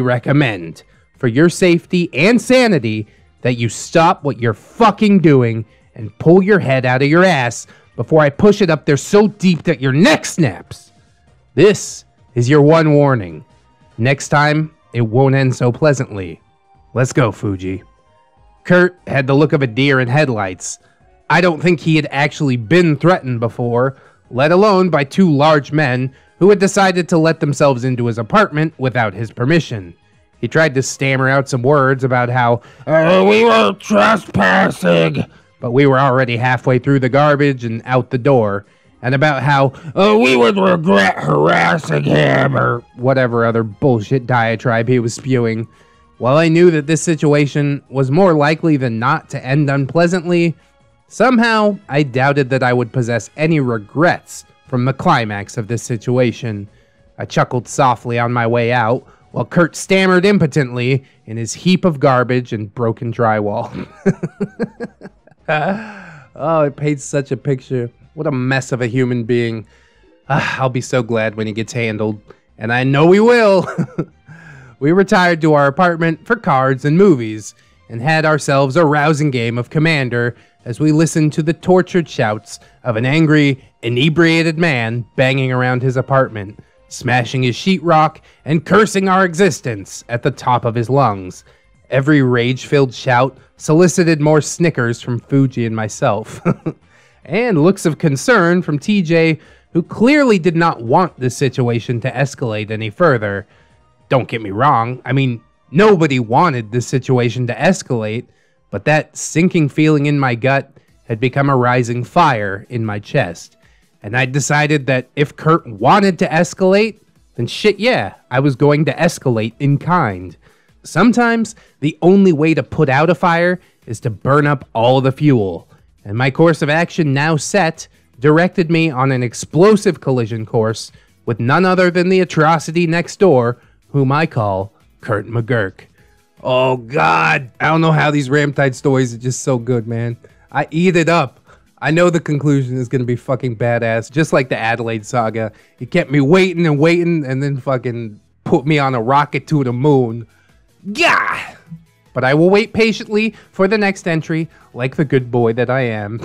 recommend, for your safety and sanity, that you stop what you're fucking doing and pull your head out of your ass before I push it up there so deep that your neck snaps. This is your one warning. Next time, it won't end so pleasantly. Let's go, Fuji. Kurt had the look of a deer in headlights. I don't think he had actually been threatened before, let alone by two large men who had decided to let themselves into his apartment without his permission. He tried to stammer out some words about how, we were trespassing, but we were already halfway through the garbage and out the door, and about how, we would regret harassing him, or whatever other bullshit diatribe he was spewing. While I knew that this situation was more likely than not to end unpleasantly, somehow I doubted that I would possess any regrets from the climax of this situation. I chuckled softly on my way out, while Kurt stammered impotently in his heap of garbage and broken drywall. Oh, it paints such a picture. What a mess of a human being. I'll be so glad when he gets handled. and I know we will, we retired to our apartment for cards and movies, and had ourselves a rousing game of Commander as we listened to the tortured shouts of an angry, inebriated man banging around his apartment, smashing his sheetrock and cursing our existence at the top of his lungs. Every rage-filled shout solicited more snickers from Fuji and myself, and looks of concern from TJ, who clearly did not want this situation to escalate any further. Don't get me wrong, I mean, nobody wanted this situation to escalate, but that sinking feeling in my gut had become a rising fire in my chest, and I decided that if Kurt wanted to escalate, then shit yeah, I was going to escalate in kind. Sometimes, the only way to put out a fire is to burn up all the fuel, and my course of action now set directed me on an explosive collision course with none other than the atrocity next door, whom I call Kurt McGurk. Oh god, I don't know how these Ramtide stories are just so good, man. I eat it up. I know the conclusion is gonna be fucking badass, just like the Adelaide saga. It kept me waiting and waiting, and then fucking put me on a rocket to the moon. Gah! But I will wait patiently for the next entry, like the good boy that I am.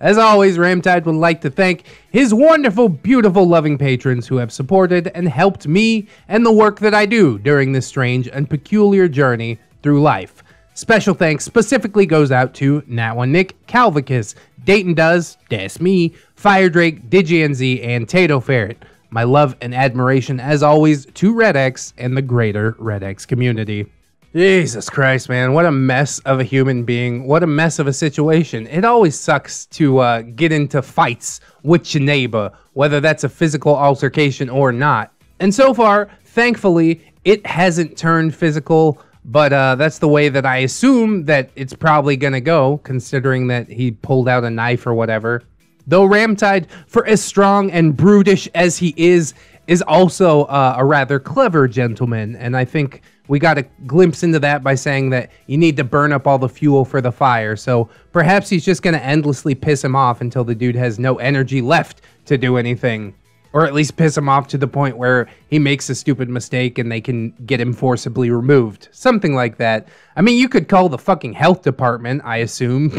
As always, Ramtide would like to thank his wonderful, beautiful, loving patrons who have supported and helped me and the work that I do during this strange and peculiar journey through life. Special thanks specifically goes out to Nat1Nick, Calvicus, Dayton Does, That's Me, Firedrake, DigiNZ, and Tato Ferret. My love and admiration, as always, to Red X and the greater Red X community. Jesus Christ, man, what a mess of a human being. What a mess of a situation. It always sucks to get into fights with your neighbor, whether that's a physical altercation or not. And so far, thankfully, it hasn't turned physical, but that's the way that I assume that it's probably gonna go, considering that he pulled out a knife or whatever. Though Ramtide, for as strong and brutish as he is also a rather clever gentleman, and I think we got a glimpse into that by saying that you need to burn up all the fuel for the fire, so perhaps he's just going to endlessly piss him off until the dude has no energy left to do anything. Or at least piss him off to the point where he makes a stupid mistake and they can get him forcibly removed. Something like that. I mean, you could call the fucking health department, I assume.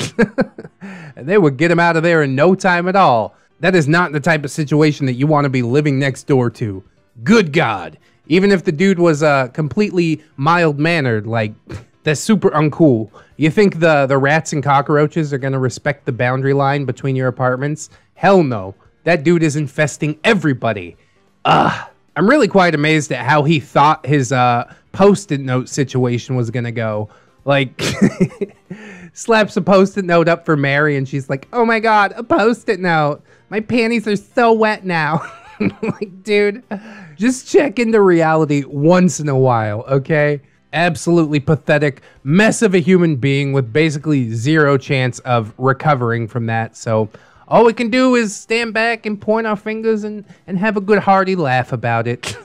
And they would get him out of there in no time at all. That is not the type of situation that you want to be living next door to. Good God. Even if the dude was completely mild-mannered, like, that's super uncool. You think the rats and cockroaches are going to respect the boundary line between your apartments? Hell no. That dude is infesting everybody. Ugh. I'm really quite amazed at how he thought his post-it note situation was gonna go. Like, slaps a post-it note up for Mary and she's like, oh my god, a post-it note. My panties are so wet now. Like, dude, just check into reality once in a while, okay? Absolutely pathetic mess of a human being with basically zero chance of recovering from that, so all we can do is stand back and point our fingers and have a good hearty laugh about it.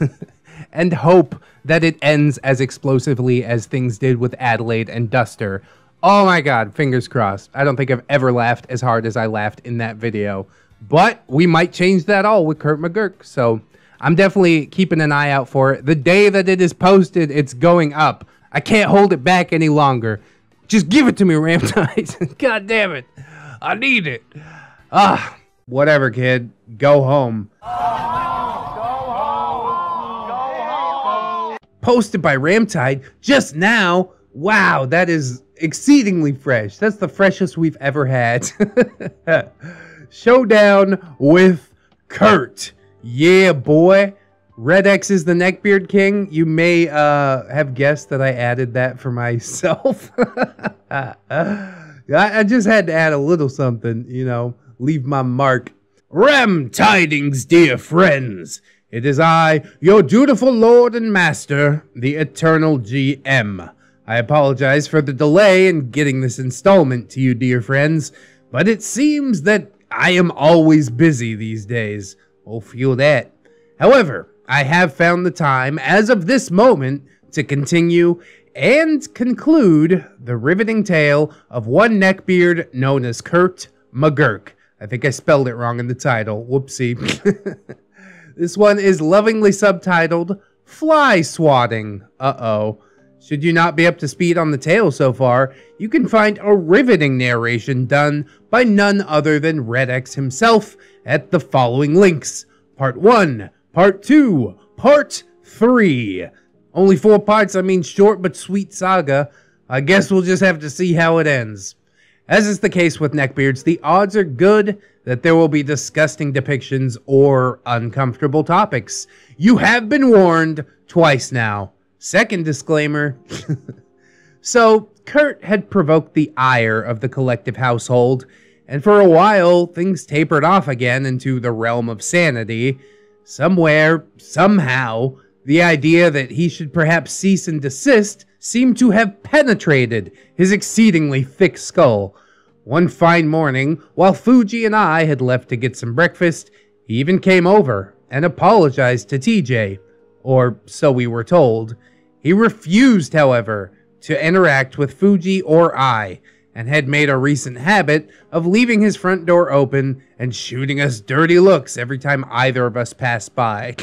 And hope that it ends as explosively as things did with Adelaide and Duster. Oh my god, fingers crossed. I don't think I've ever laughed as hard as I laughed in that video. But we might change that all with Kurt McGurk, so I'm definitely keeping an eye out for it. The day that it is posted, it's going up. I can't hold it back any longer. Just give it to me, Ramtide. God damn it. I need it. Ah, whatever, kid. Go home. Go home. Go home. Posted by Ramtide just now. Wow, that is exceedingly fresh. That's the freshest we've ever had. Showdown with Kurt. Yeah, boy. Red X is the neckbeard king. You may have guessed that I added that for myself. I just had to add a little something, you know. Leave my mark. Ram tidings, dear friends. It is I, your dutiful lord and master, the eternal GM. I apologize for the delay in getting this installment to you, dear friends, but it seems that I am always busy these days. Oh, feel that. However, I have found the time, as of this moment, to continue and conclude the riveting tale of one neckbeard known as Kurt McGurk. I think I spelled it wrong in the title. Whoopsie. This one is lovingly subtitled, Fly Swatting. Uh-oh. Should you not be up to speed on the tale so far, you can find a riveting narration done by none other than Red X himself at the following links. Part 1, Part 2, Part 3. Only 4 parts, I mean short but sweet saga. I guess we'll just have to see how it ends. As is the case with neckbeards, the odds are good that there will be disgusting depictions or uncomfortable topics. You have been warned twice now. Second disclaimer. So, Kurt had provoked the ire of the collective household, and for a while, things tapered off again into the realm of sanity. Somewhere, somehow, the idea that he should perhaps cease and desist seemed to have penetrated his exceedingly thick skull. One fine morning, while Fuji and I had left to get some breakfast, he even came over and apologized to TJ, or so we were told. He refused, however, to interact with Fuji or I, and had made a recent habit of leaving his front door open and shooting us dirty looks every time either of us passed by.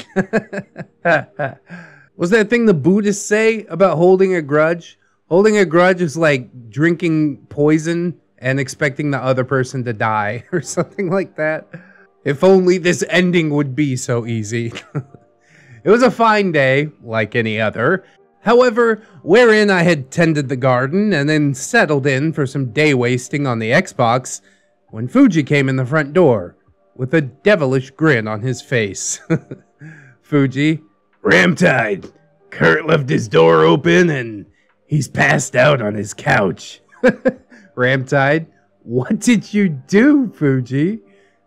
Was that thing the Buddhists say about holding a grudge? Holding a grudge is like drinking poison and expecting the other person to die, or something like that. If only this ending would be so easy. It was a fine day, like any other. However, wherein I had tended the garden and then settled in for some day wasting on the Xbox, when Fuji came in the front door, with a devilish grin on his face. Fuji, Ramtide, Kurt left his door open and he's passed out on his couch. Ramtide, what did you do, Fuji?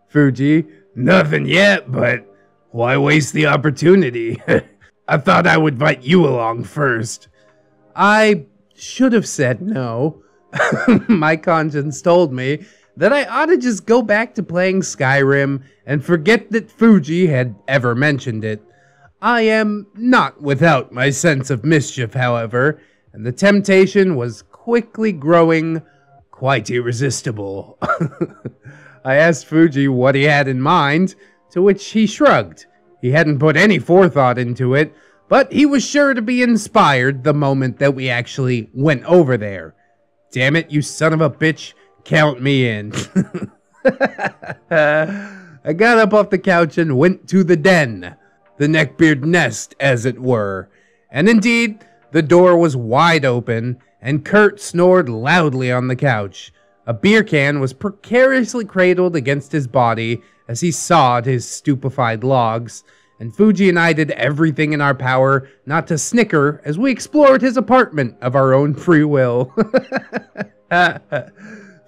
Fuji, nothing yet, but why waste the opportunity? I thought I would invite you along first. I should have said no. My conscience told me that I ought to just go back to playing Skyrim and forget that Fuji had ever mentioned it. I am not without my sense of mischief, however, and the temptation was quickly growing quite irresistible. I asked Fuji what he had in mind, to which he shrugged. He hadn't put any forethought into it, but he was sure to be inspired the moment that we actually went over there. Damn it, you son of a bitch, count me in. I got up off the couch and went to the den, the neckbeard nest, as it were. And indeed, the door was wide open, and Kurt snored loudly on the couch. A beer can was precariously cradled against his body as he sawed his stupefied logs, and Fuji and I did everything in our power not to snicker as we explored his apartment of our own free will.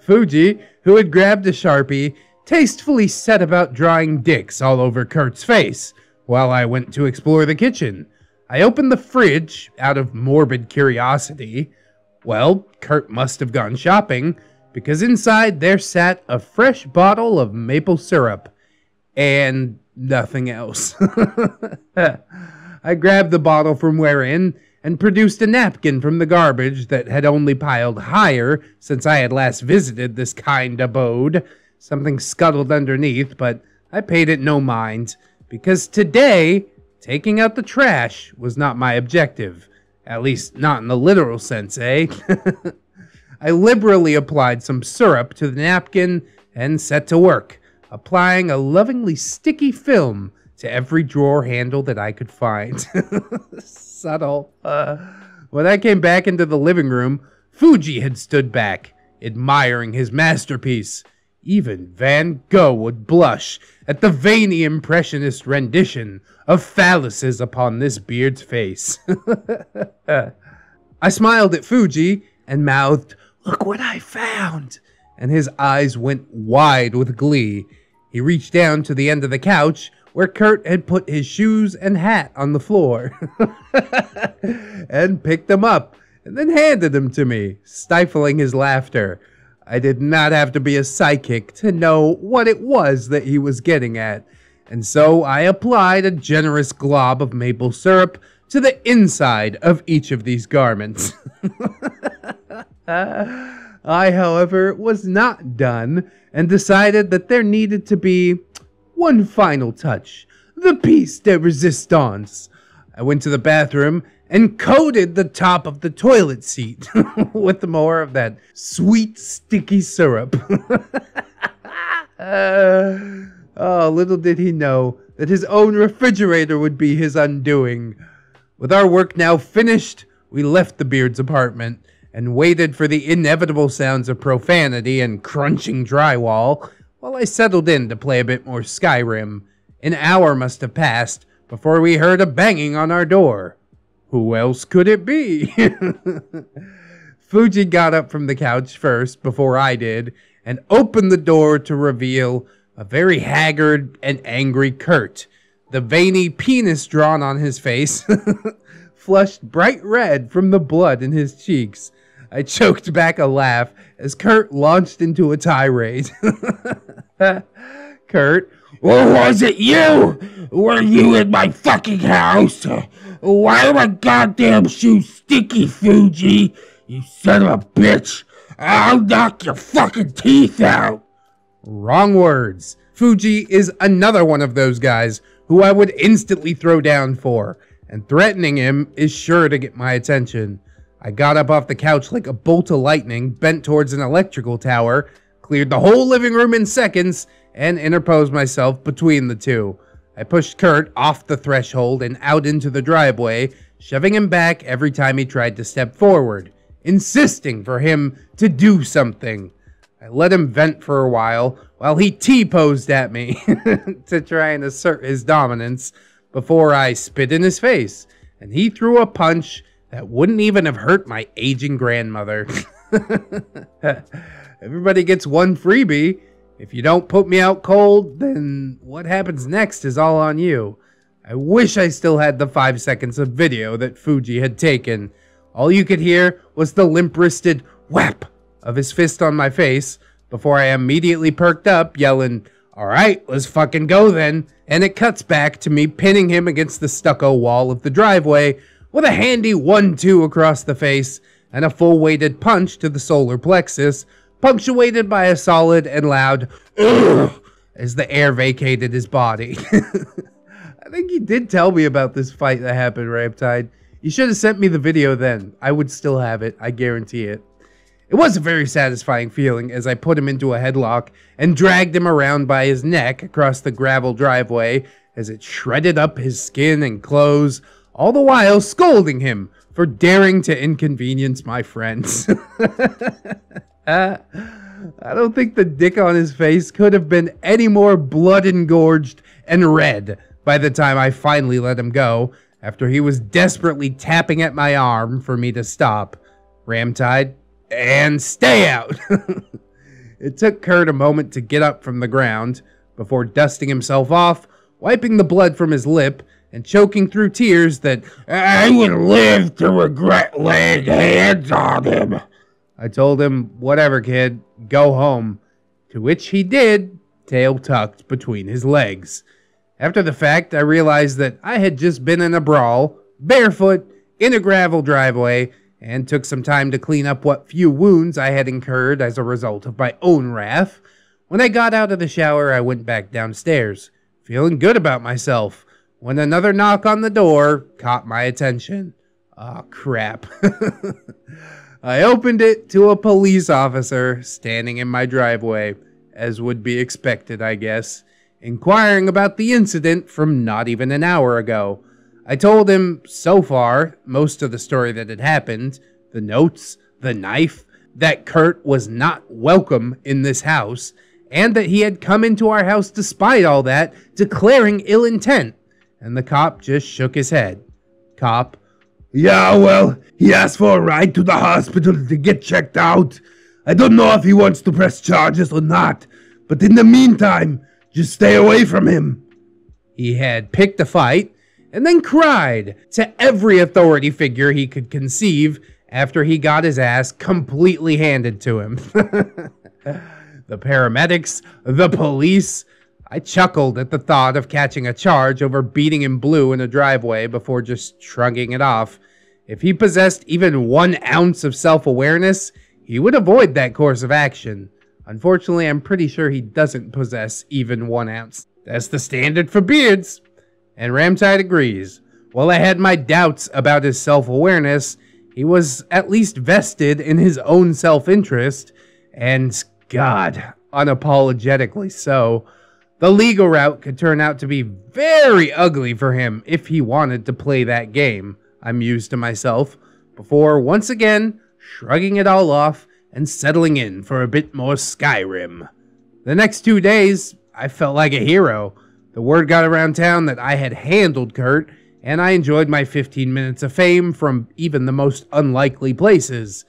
Fuji, who had grabbed a Sharpie, tastefully set about drawing dicks all over Kurt's face, while I went to explore the kitchen. I opened the fridge out of morbid curiosity. Well, Kurt must have gone shopping, because inside there sat a fresh bottle of maple syrup, and nothing else. I grabbed the bottle from wherein, and produced a napkin from the garbage that had only piled higher since I had last visited this kind abode. Something scuttled underneath, but I paid it no mind, because today, taking out the trash was not my objective. At least, not in the literal sense, eh? I liberally applied some syrup to the napkin and set to work, applying a lovingly sticky film to every drawer handle that I could find. Subtle. When I came back into the living room, Fuji had stood back, admiring his masterpiece. Even Van Gogh would blush at the veiny impressionist rendition of phalluses upon this beard's face. I smiled at Fuji and mouthed, "Look what I found!" and his eyes went wide with glee. He reached down to the end of the couch, where Kurt had put his shoes and hat on the floor, and picked them up, and then handed them to me, stifling his laughter. I did not have to be a psychic to know what it was that he was getting at, and so I applied a generous glob of maple syrup to the inside of each of these garments. I, however, was not done, and decided that there needed to be one final touch, the piece de resistance. I went to the bathroom and coated the top of the toilet seat with more of that sweet, sticky syrup. Oh, little did he know that his own refrigerator would be his undoing. With our work now finished, we left the Beard's apartment and waited for the inevitable sounds of profanity and crunching drywall while I settled in to play a bit more Skyrim. An hour must have passed before we heard a banging on our door. Who else could it be? Fuji got up from the couch first before I did and opened the door to reveal a very haggard and angry Kurt, the veiny penis drawn on his face, flushed bright red from the blood in his cheeks. I choked back a laugh as Kurt launched into a tirade. Kurt, was it you? Were you in my fucking house? Why are my goddamn shoes sticky, Fuji? You son of a bitch! I'll knock your fucking teeth out! Wrong words. Fuji is another one of those guys who I would instantly throw down for, and threatening him is sure to get my attention. I got up off the couch like a bolt of lightning bent towards an electrical tower, cleared the whole living room in seconds, and interposed myself between the two. I pushed Kurt off the threshold and out into the driveway, shoving him back every time he tried to step forward, insisting for him to do something. I let him vent for a while he T-posed at me to try and assert his dominance before I spit in his face, and he threw a punch that wouldn't even have hurt my aging grandmother. Everybody gets one freebie. If you don't put me out cold, then what happens next is all on you. I wish I still had the 5 seconds of video that Fuji had taken. All you could hear was the limp-wristed whap of his fist on my face before I immediately perked up, yelling, "Alright, let's fucking go then," and it cuts back to me pinning him against the stucco wall of the driveway with a handy 1-2 across the face and a full-weighted punch to the solar plexus, punctuated by a solid and loud "Ugh!" as the air vacated his body. I think you did tell me about this fight that happened, Ramtide. You should have sent me the video then. I would still have it, I guarantee it. It was a very satisfying feeling as I put him into a headlock and dragged him around by his neck across the gravel driveway as it shredded up his skin and clothes, all the while scolding him for daring to inconvenience my friends. I don't think the dick on his face could have been any more blood-engorged and red by the time I finally let him go, after he was desperately tapping at my arm for me to stop. Ramtide, and stay out! It took Kurt a moment to get up from the ground, before dusting himself off, wiping the blood from his lip, and choking through tears that I would live to regret laying hands on him. I told him, "Whatever, kid, go home," to which he did, tail tucked between his legs. After the fact, I realized that I had just been in a brawl, barefoot, in a gravel driveway, and took some time to clean up what few wounds I had incurred as a result of my own wrath. When I got out of the shower, I went back downstairs, feeling good about myself, when another knock on the door caught my attention. Aw, crap. I opened it to a police officer standing in my driveway, as would be expected, I guess, inquiring about the incident from not even an hour ago. I told him, so far, most of the story that had happened, the notes, the knife, that Kurt was not welcome in this house, and that he had come into our house despite all that, declaring ill intent, and the cop just shook his head. Cop: "Yeah, well, he asked for a ride to the hospital to get checked out. I don't know if he wants to press charges or not, but in the meantime, just stay away from him." He had picked a fight, and then cried to every authority figure he could conceive after he got his ass completely handed to him. The paramedics, the police. I chuckled at the thought of catching a charge over beating him blue in a driveway before just shrugging it off. If he possessed even 1 ounce of self-awareness, he would avoid that course of action. Unfortunately, I'm pretty sure he doesn't possess even 1 ounce. That's the standard for beards. and Ramtide agrees. While I had my doubts about his self-awareness, he was at least vested in his own self-interest, and God, unapologetically so. The legal route could turn out to be very ugly for him if he wanted to play that game, I mused to myself, before once again shrugging it all off and settling in for a bit more Skyrim. The next 2 days, I felt like a hero. The word got around town that I had handled Kurt, and I enjoyed my 15 minutes of fame from even the most unlikely places.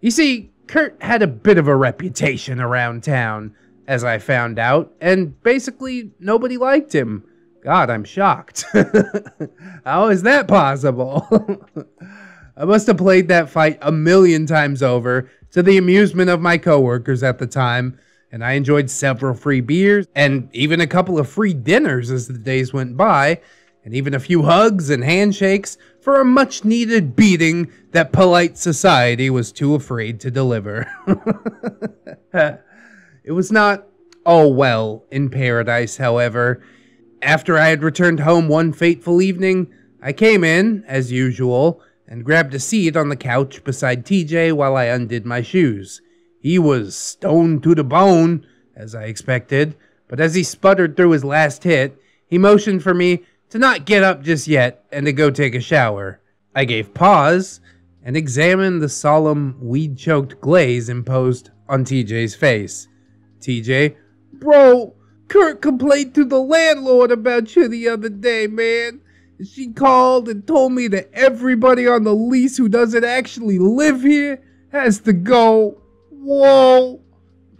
You see, Kurt had a bit of a reputation around town, as I found out, and basically nobody liked him. God, I'm shocked. How is that possible? I must have played that fight a million times over, to the amusement of my coworkers at the time, and I enjoyed several free beers, and even a couple of free dinners as the days went by, and even a few hugs and handshakes for a much-needed beating that polite society was too afraid to deliver. It was not all well in paradise, however. After I had returned home one fateful evening, I came in, as usual, and grabbed a seat on the couch beside TJ while I undid my shoes. He was stoned to the bone, as I expected, but as he sputtered through his last hit, he motioned for me to not get up just yet and to go take a shower. I gave pause and examined the solemn, weed-choked glaze imposed on TJ's face. TJ, bro, Kurt complained to the landlord about you the other day, man. She called and told me that everybody on the lease who doesn't actually live here has to go. Whoa.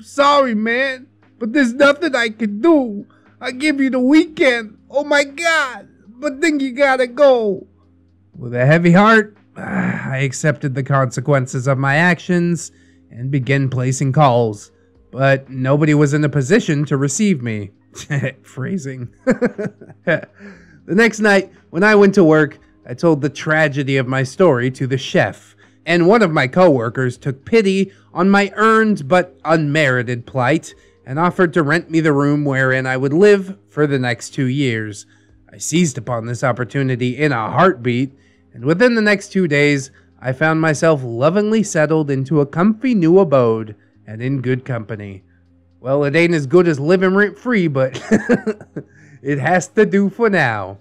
Sorry, man, but there's nothing I can do. I give you the weekend. Oh my God, but then you gotta go. With a heavy heart, I accepted the consequences of my actions and began placing calls, but nobody was in a position to receive me. Phrasing. The next night, when I went to work, I told the tragedy of my story to the chef, and one of my coworkers took pity on my earned but unmerited plight and offered to rent me the room wherein I would live for the next 2 years. I seized upon this opportunity in a heartbeat, and within the next 2 days, I found myself lovingly settled into a comfy new abode and in good company. Well, it ain't as good as living rent-free, but... it has to do for now.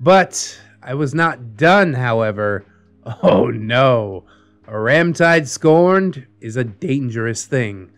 But I was not done, however. Oh no, a Ramtide scorned is a dangerous thing.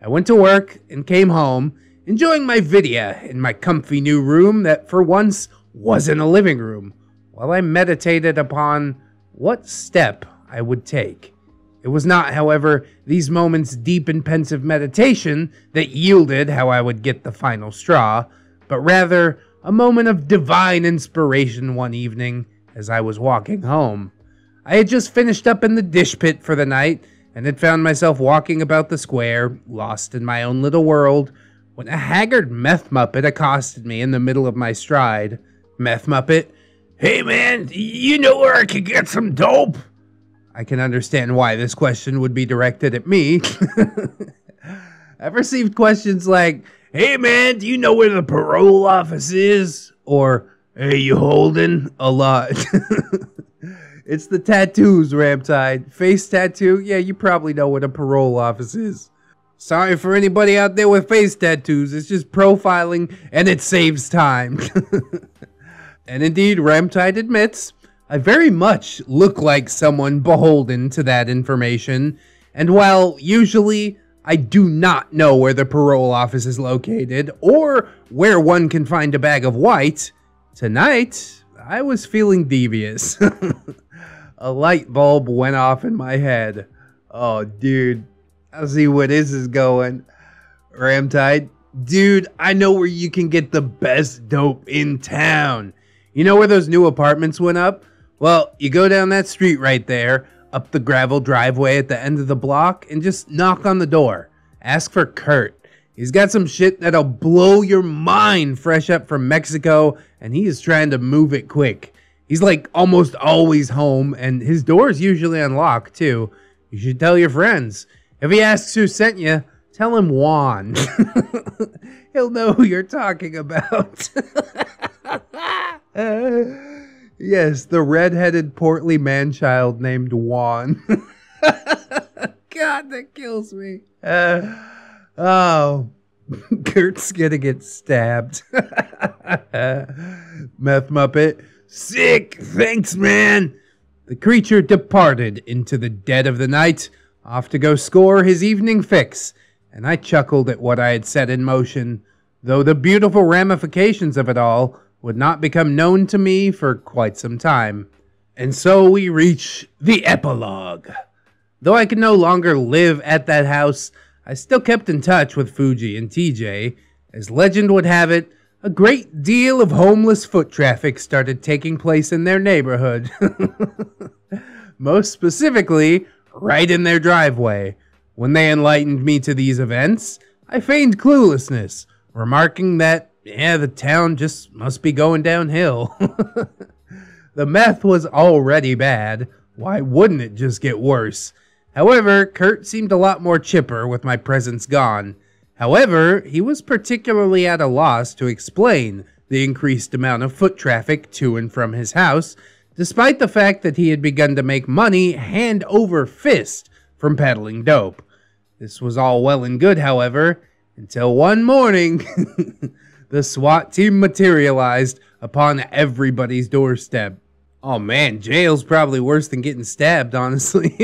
I went to work and came home, enjoying my video in my comfy new room that for once wasn't a living room, while I meditated upon what step I would take. It was not, however, these moments deep in pensive meditation that yielded how I would get the final straw, but rather a moment of divine inspiration one evening as I was walking home. I had just finished up in the dish pit for the night and had found myself walking about the square, lost in my own little world, when a haggard meth muppet accosted me in the middle of my stride. Meth muppet, hey man, you know where I could get some dope? I can understand why this question would be directed at me. I've received questions like, hey man, do you know where the parole office is? Or, hey, you holding? A lot. It's the tattoos, Ramtide. Face tattoo? Yeah, you probably know what a parole office is. Sorry for anybody out there with face tattoos. It's just profiling, and it saves time. And indeed, Ramtide admits, I very much look like someone beholden to that information. And while usually I do not know where the parole office is located, or where one can find a bag of white, tonight, I was feeling devious. A light bulb went off in my head. Oh, dude. I see where this is going. Ramtide, dude, I know where you can get the best dope in town. You know where those new apartments went up? Well, you go down that street right there, up the gravel driveway at the end of the block, and just knock on the door. Ask for Kurt. He's got some shit that'll blow your mind fresh up from Mexico, and he is trying to move it quick. He's like almost always home, and his door is usually unlocked too. You should tell your friends. If he asks who sent you, tell him Juan. He'll know who you're talking about. Yes, the red-headed portly man-child named Juan. God, that kills me. Oh, Kurt's gonna get stabbed. Meth Muppet. Sick, thanks, man. The creature departed into the dead of the night, off to go score his evening fix, and I chuckled at what I had set in motion, though the beautiful ramifications of it all would not become known to me for quite some time. And so we reach the epilogue. Though I could no longer live at that house, I still kept in touch with Fuji and TJ. As legend would have it, a great deal of homeless foot traffic started taking place in their neighborhood. Most specifically, right in their driveway. When they enlightened me to these events, I feigned cluelessness, remarking that, yeah, the town just must be going downhill. The meth was already bad. Why wouldn't it just get worse? However, Kurt seemed a lot more chipper with my presence gone. However, he was particularly at a loss to explain the increased amount of foot traffic to and from his house, despite the fact that he had begun to make money hand over fist from peddling dope. This was all well and good, however, until one morning... The SWAT team materialized upon everybody's doorstep. Oh man, jail's probably worse than getting stabbed, honestly.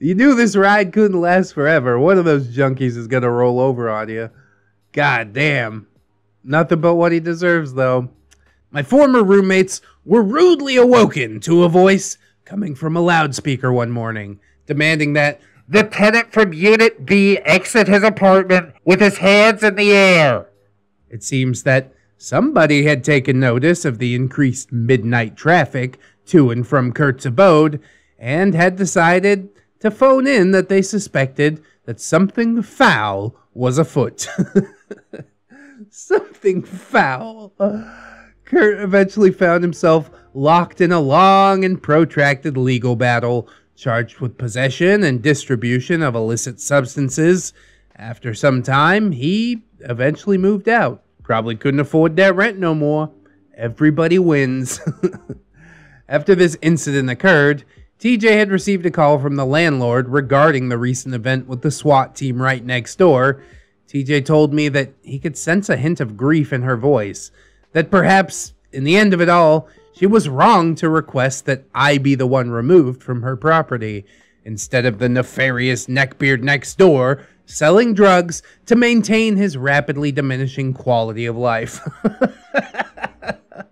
You knew this ride couldn't last forever. One of those junkies is gonna roll over on you. God damn. Nothing but what he deserves, though. My former roommates were rudely awoken to a voice coming from a loudspeaker one morning, demanding that the tenant from Unit B exit his apartment with his hands in the air. It seems that somebody had taken notice of the increased midnight traffic to and from Kurt's abode and had decided to phone in that they suspected that something foul was afoot. Something foul. Kurt eventually found himself locked in a long and protracted legal battle, charged with possession and distribution of illicit substances. After some time, he eventually moved out. Probably couldn't afford that rent no more. Everybody wins. After this incident occurred, TJ had received a call from the landlord regarding the recent event with the SWAT team right next door. TJ told me that he could sense a hint of grief in her voice, that perhaps, in the end of it all, she was wrong to request that I be the one removed from her property, instead of the nefarious neckbeard next door selling drugs to maintain his rapidly diminishing quality of life.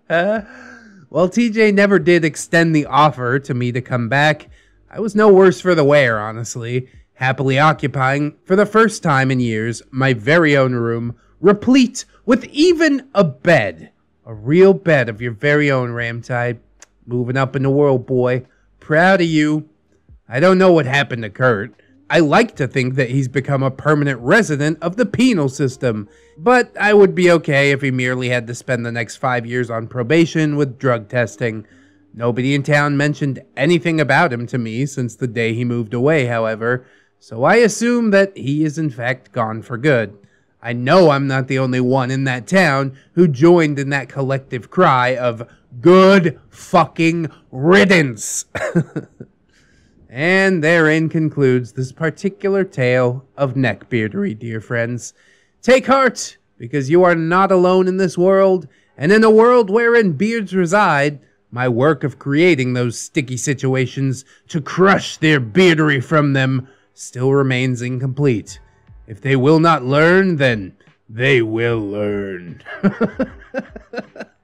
While TJ never did extend the offer to me to come back, I was no worse for the wear, honestly, happily occupying, for the first time in years, my very own room, replete with even a bed. A real bed of your very own, Ramtide. Moving up in the world, boy. Proud of you. I don't know what happened to Kurt. I like to think that he's become a permanent resident of the penal system, but I would be okay if he merely had to spend the next 5 years on probation with drug testing. Nobody in town mentioned anything about him to me since the day he moved away, however, so I assume that he is in fact gone for good. I know I'm not the only one in that town who joined in that collective cry of good fucking riddance. And therein concludes this particular tale of neckbeardery, dear friends. Take heart, because you are not alone in this world, and in a world wherein beards reside, my work of creating those sticky situations to crush their beardery from them still remains incomplete. If they will not learn, then they will learn.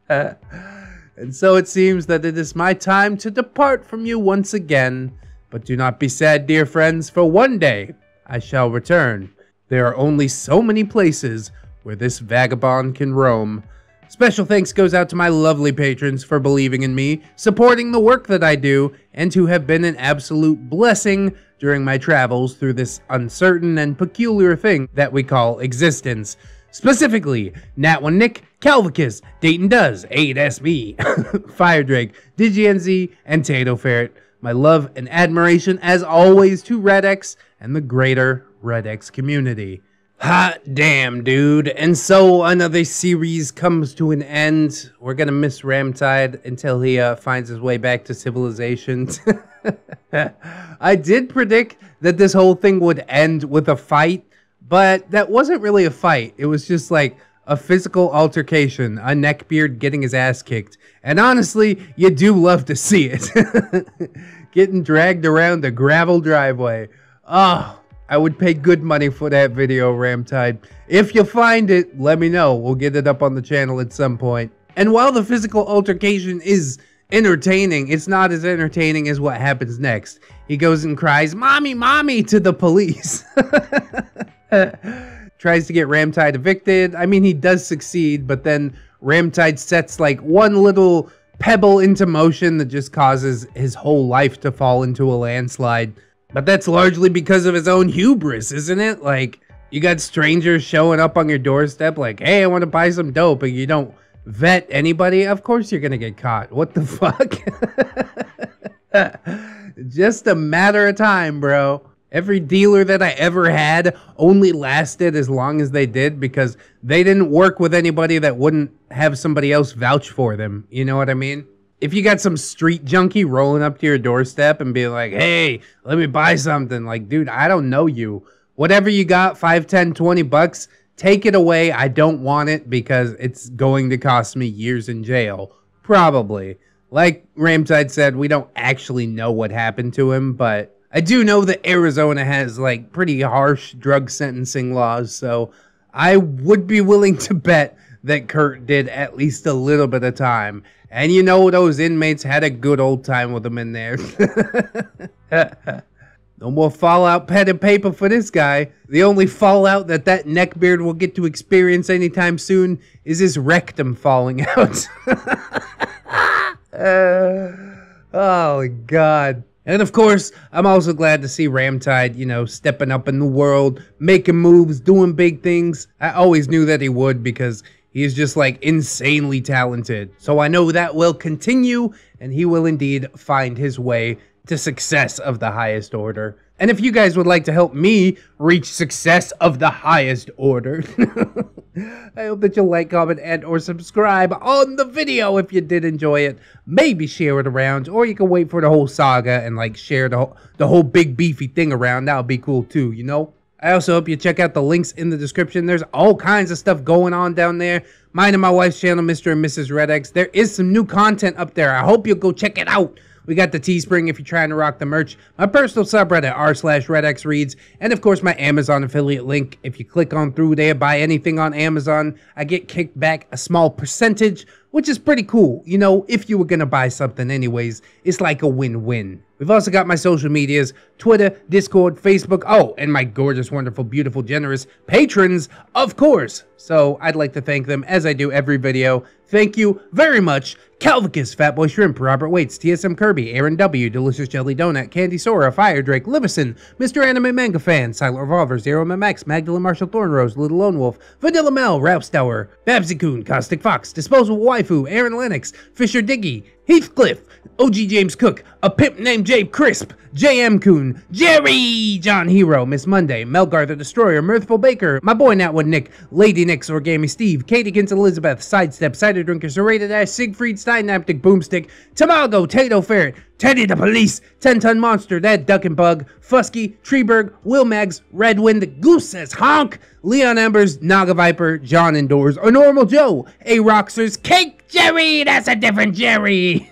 And so it seems that it is my time to depart from you once again. But do not be sad, dear friends, for one day I shall return. There are only so many places where this vagabond can roam. Special thanks goes out to my lovely patrons for believing in me, supporting the work that I do, and who have been an absolute blessing during my travels through this uncertain and peculiar thing that we call existence. Specifically, Nat1Nick, Calvicus, Dayton Does, 8SB, Firedrake, DigiNZ, and Tato Ferret. My love and admiration, as always, to Red X and the greater Red X community. Hot damn, dude. And so another series comes to an end. We're gonna miss Ramtide until he finds his way back to civilization. I did predict that this whole thing would end with a fight, but that wasn't really a fight. It was just like a physical altercation, a neckbeard getting his ass kicked. And honestly, you do love to see it. Getting dragged around a gravel driveway. Oh, I would pay good money for that video, Ramtide. If you find it, let me know. We'll get it up on the channel at some point. And while the physical altercation is entertaining, it's not as entertaining as what happens next. He goes and cries, "Mommy, mommy," to the police. Tries to get Ramtide evicted. I mean, he does succeed, but then Ramtide sets like one little pebble into motion that just causes his whole life to fall into a landslide. But that's largely because of his own hubris, isn't it? Like, you got strangers showing up on your doorstep like, "Hey, I want to buy some dope," and you don't vet anybody. Of course you're gonna get caught. What the fuck? Just a matter of time, bro. Every dealer that I ever had only lasted as long as they did because they didn't work with anybody that wouldn't have somebody else vouch for them. You know what I mean? If you got some street junkie rolling up to your doorstep and be like, "Hey, let me buy something." Like, dude, I don't know you. Whatever you got, 5, 10, 20 bucks, take it away. I don't want it because it's going to cost me years in jail. Probably. Like Ramtide said, we don't actually know what happened to him, but I do know that Arizona has like pretty harsh drug sentencing laws, so I would be willing to bet that Kurt did at least a little bit of time. And you know, those inmates had a good old time with him in there. No more Fallout pen and paper for this guy. The only Fallout that neckbeard will get to experience anytime soon is his rectum falling out. Oh, God. And of course, I'm also glad to see Ramtide, you know, stepping up in the world, making moves, doing big things. I always knew that he would because he's just like insanely talented. So I know that will continue and he will indeed find his way to success of the highest order. And if you guys would like to help me reach success of the highest order, I hope that you'll like, comment, and or subscribe on the video if you did enjoy it. Maybe share it around, or you can wait for the whole saga and like share the whole big beefy thing around. That would be cool too, you know? I also hope you check out the links in the description. There's all kinds of stuff going on down there. Mine and my wife's channel, Mr. and Mrs. Red X. There is some new content up there. I hope you'll go check it out. We got the Teespring if you're trying to rock the merch. My personal subreddit, r/ReddXReads. And of course, my Amazon affiliate link. If you click on through there, buy anything on Amazon, I get kicked back a small percentage, which is pretty cool. You know, if you were going to buy something anyways, it's like a win-win. We've also got my social medias, Twitter, Discord, Facebook, oh, and my gorgeous, wonderful, beautiful, generous patrons, of course. So I'd like to thank them as I do every video. Thank you very much. Calvicus, Fatboy Shrimp, Robert Waits, TSM Kirby, Aaron W, Delicious Jelly Donut, Candy Sora, Fire Drake, Livison, Mr. Anime Manga Fan, Silent Revolver, Zero MMX, Magdalene Marshall Thornrose, Little Lone Wolf, Vanilla Mel, Rousetower, Babsy-Coon, Caustic Fox, Disposable Wife, Aaron Lennox, Fisher Diggy, Heathcliff, OG James Cook, a pimp named Jabe Crisp, JM Coon, Jerry, John Hero, Miss Monday, Melgar the Destroyer, Mirthful Baker, my boy Nat One Nick, Lady Nix, Orgami Steve, Katie Kins Elizabeth, Sidestep, Cider Drinker, Serrated Ash, Siegfried Steinaptic, Boomstick, Tamago, Tato Ferret, Teddy the Police, 10-Ton Monster, That Duck and Bug, Fusky, Treeberg, Will Mags, Redwind, Goose Says Honk, Leon Embers, Naga Viper, John Indoors, A Normal Joe, A Roxers, Cake Jerry, that's a different Jerry,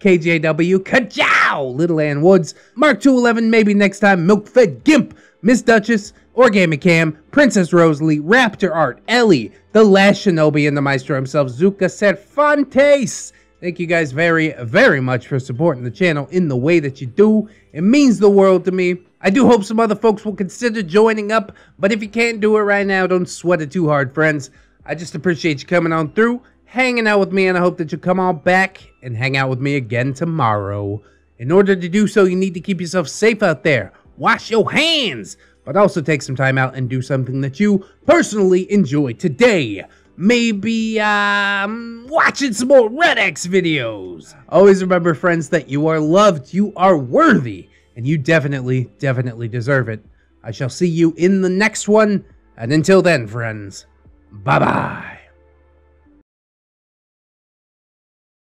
KJW, Kajow, Little Ann Woods, Mark 211, Maybe Next Time, Milk Fed Gimp, Miss Duchess, Origami Cam, Princess Rosalie, Raptor Art, Ellie, The Last Shinobi, and the Maestro himself, Zuka Cervantes. Thank you guys very, very much for supporting the channel in the way that you do. It means the world to me. I do hope some other folks will consider joining up, but if you can't do it right now, don't sweat it too hard, friends. I just appreciate you coming on through, hanging out with me, and I hope that you come on back and hang out with me again tomorrow. In order to do so, you need to keep yourself safe out there. Wash your hands, but also take some time out and do something that you personally enjoy today. Maybe watching some more Red X videos. Always remember, friends, that you are loved, you are worthy, and you definitely deserve it. I shall see you in the next one. And until then, friends, bye-bye.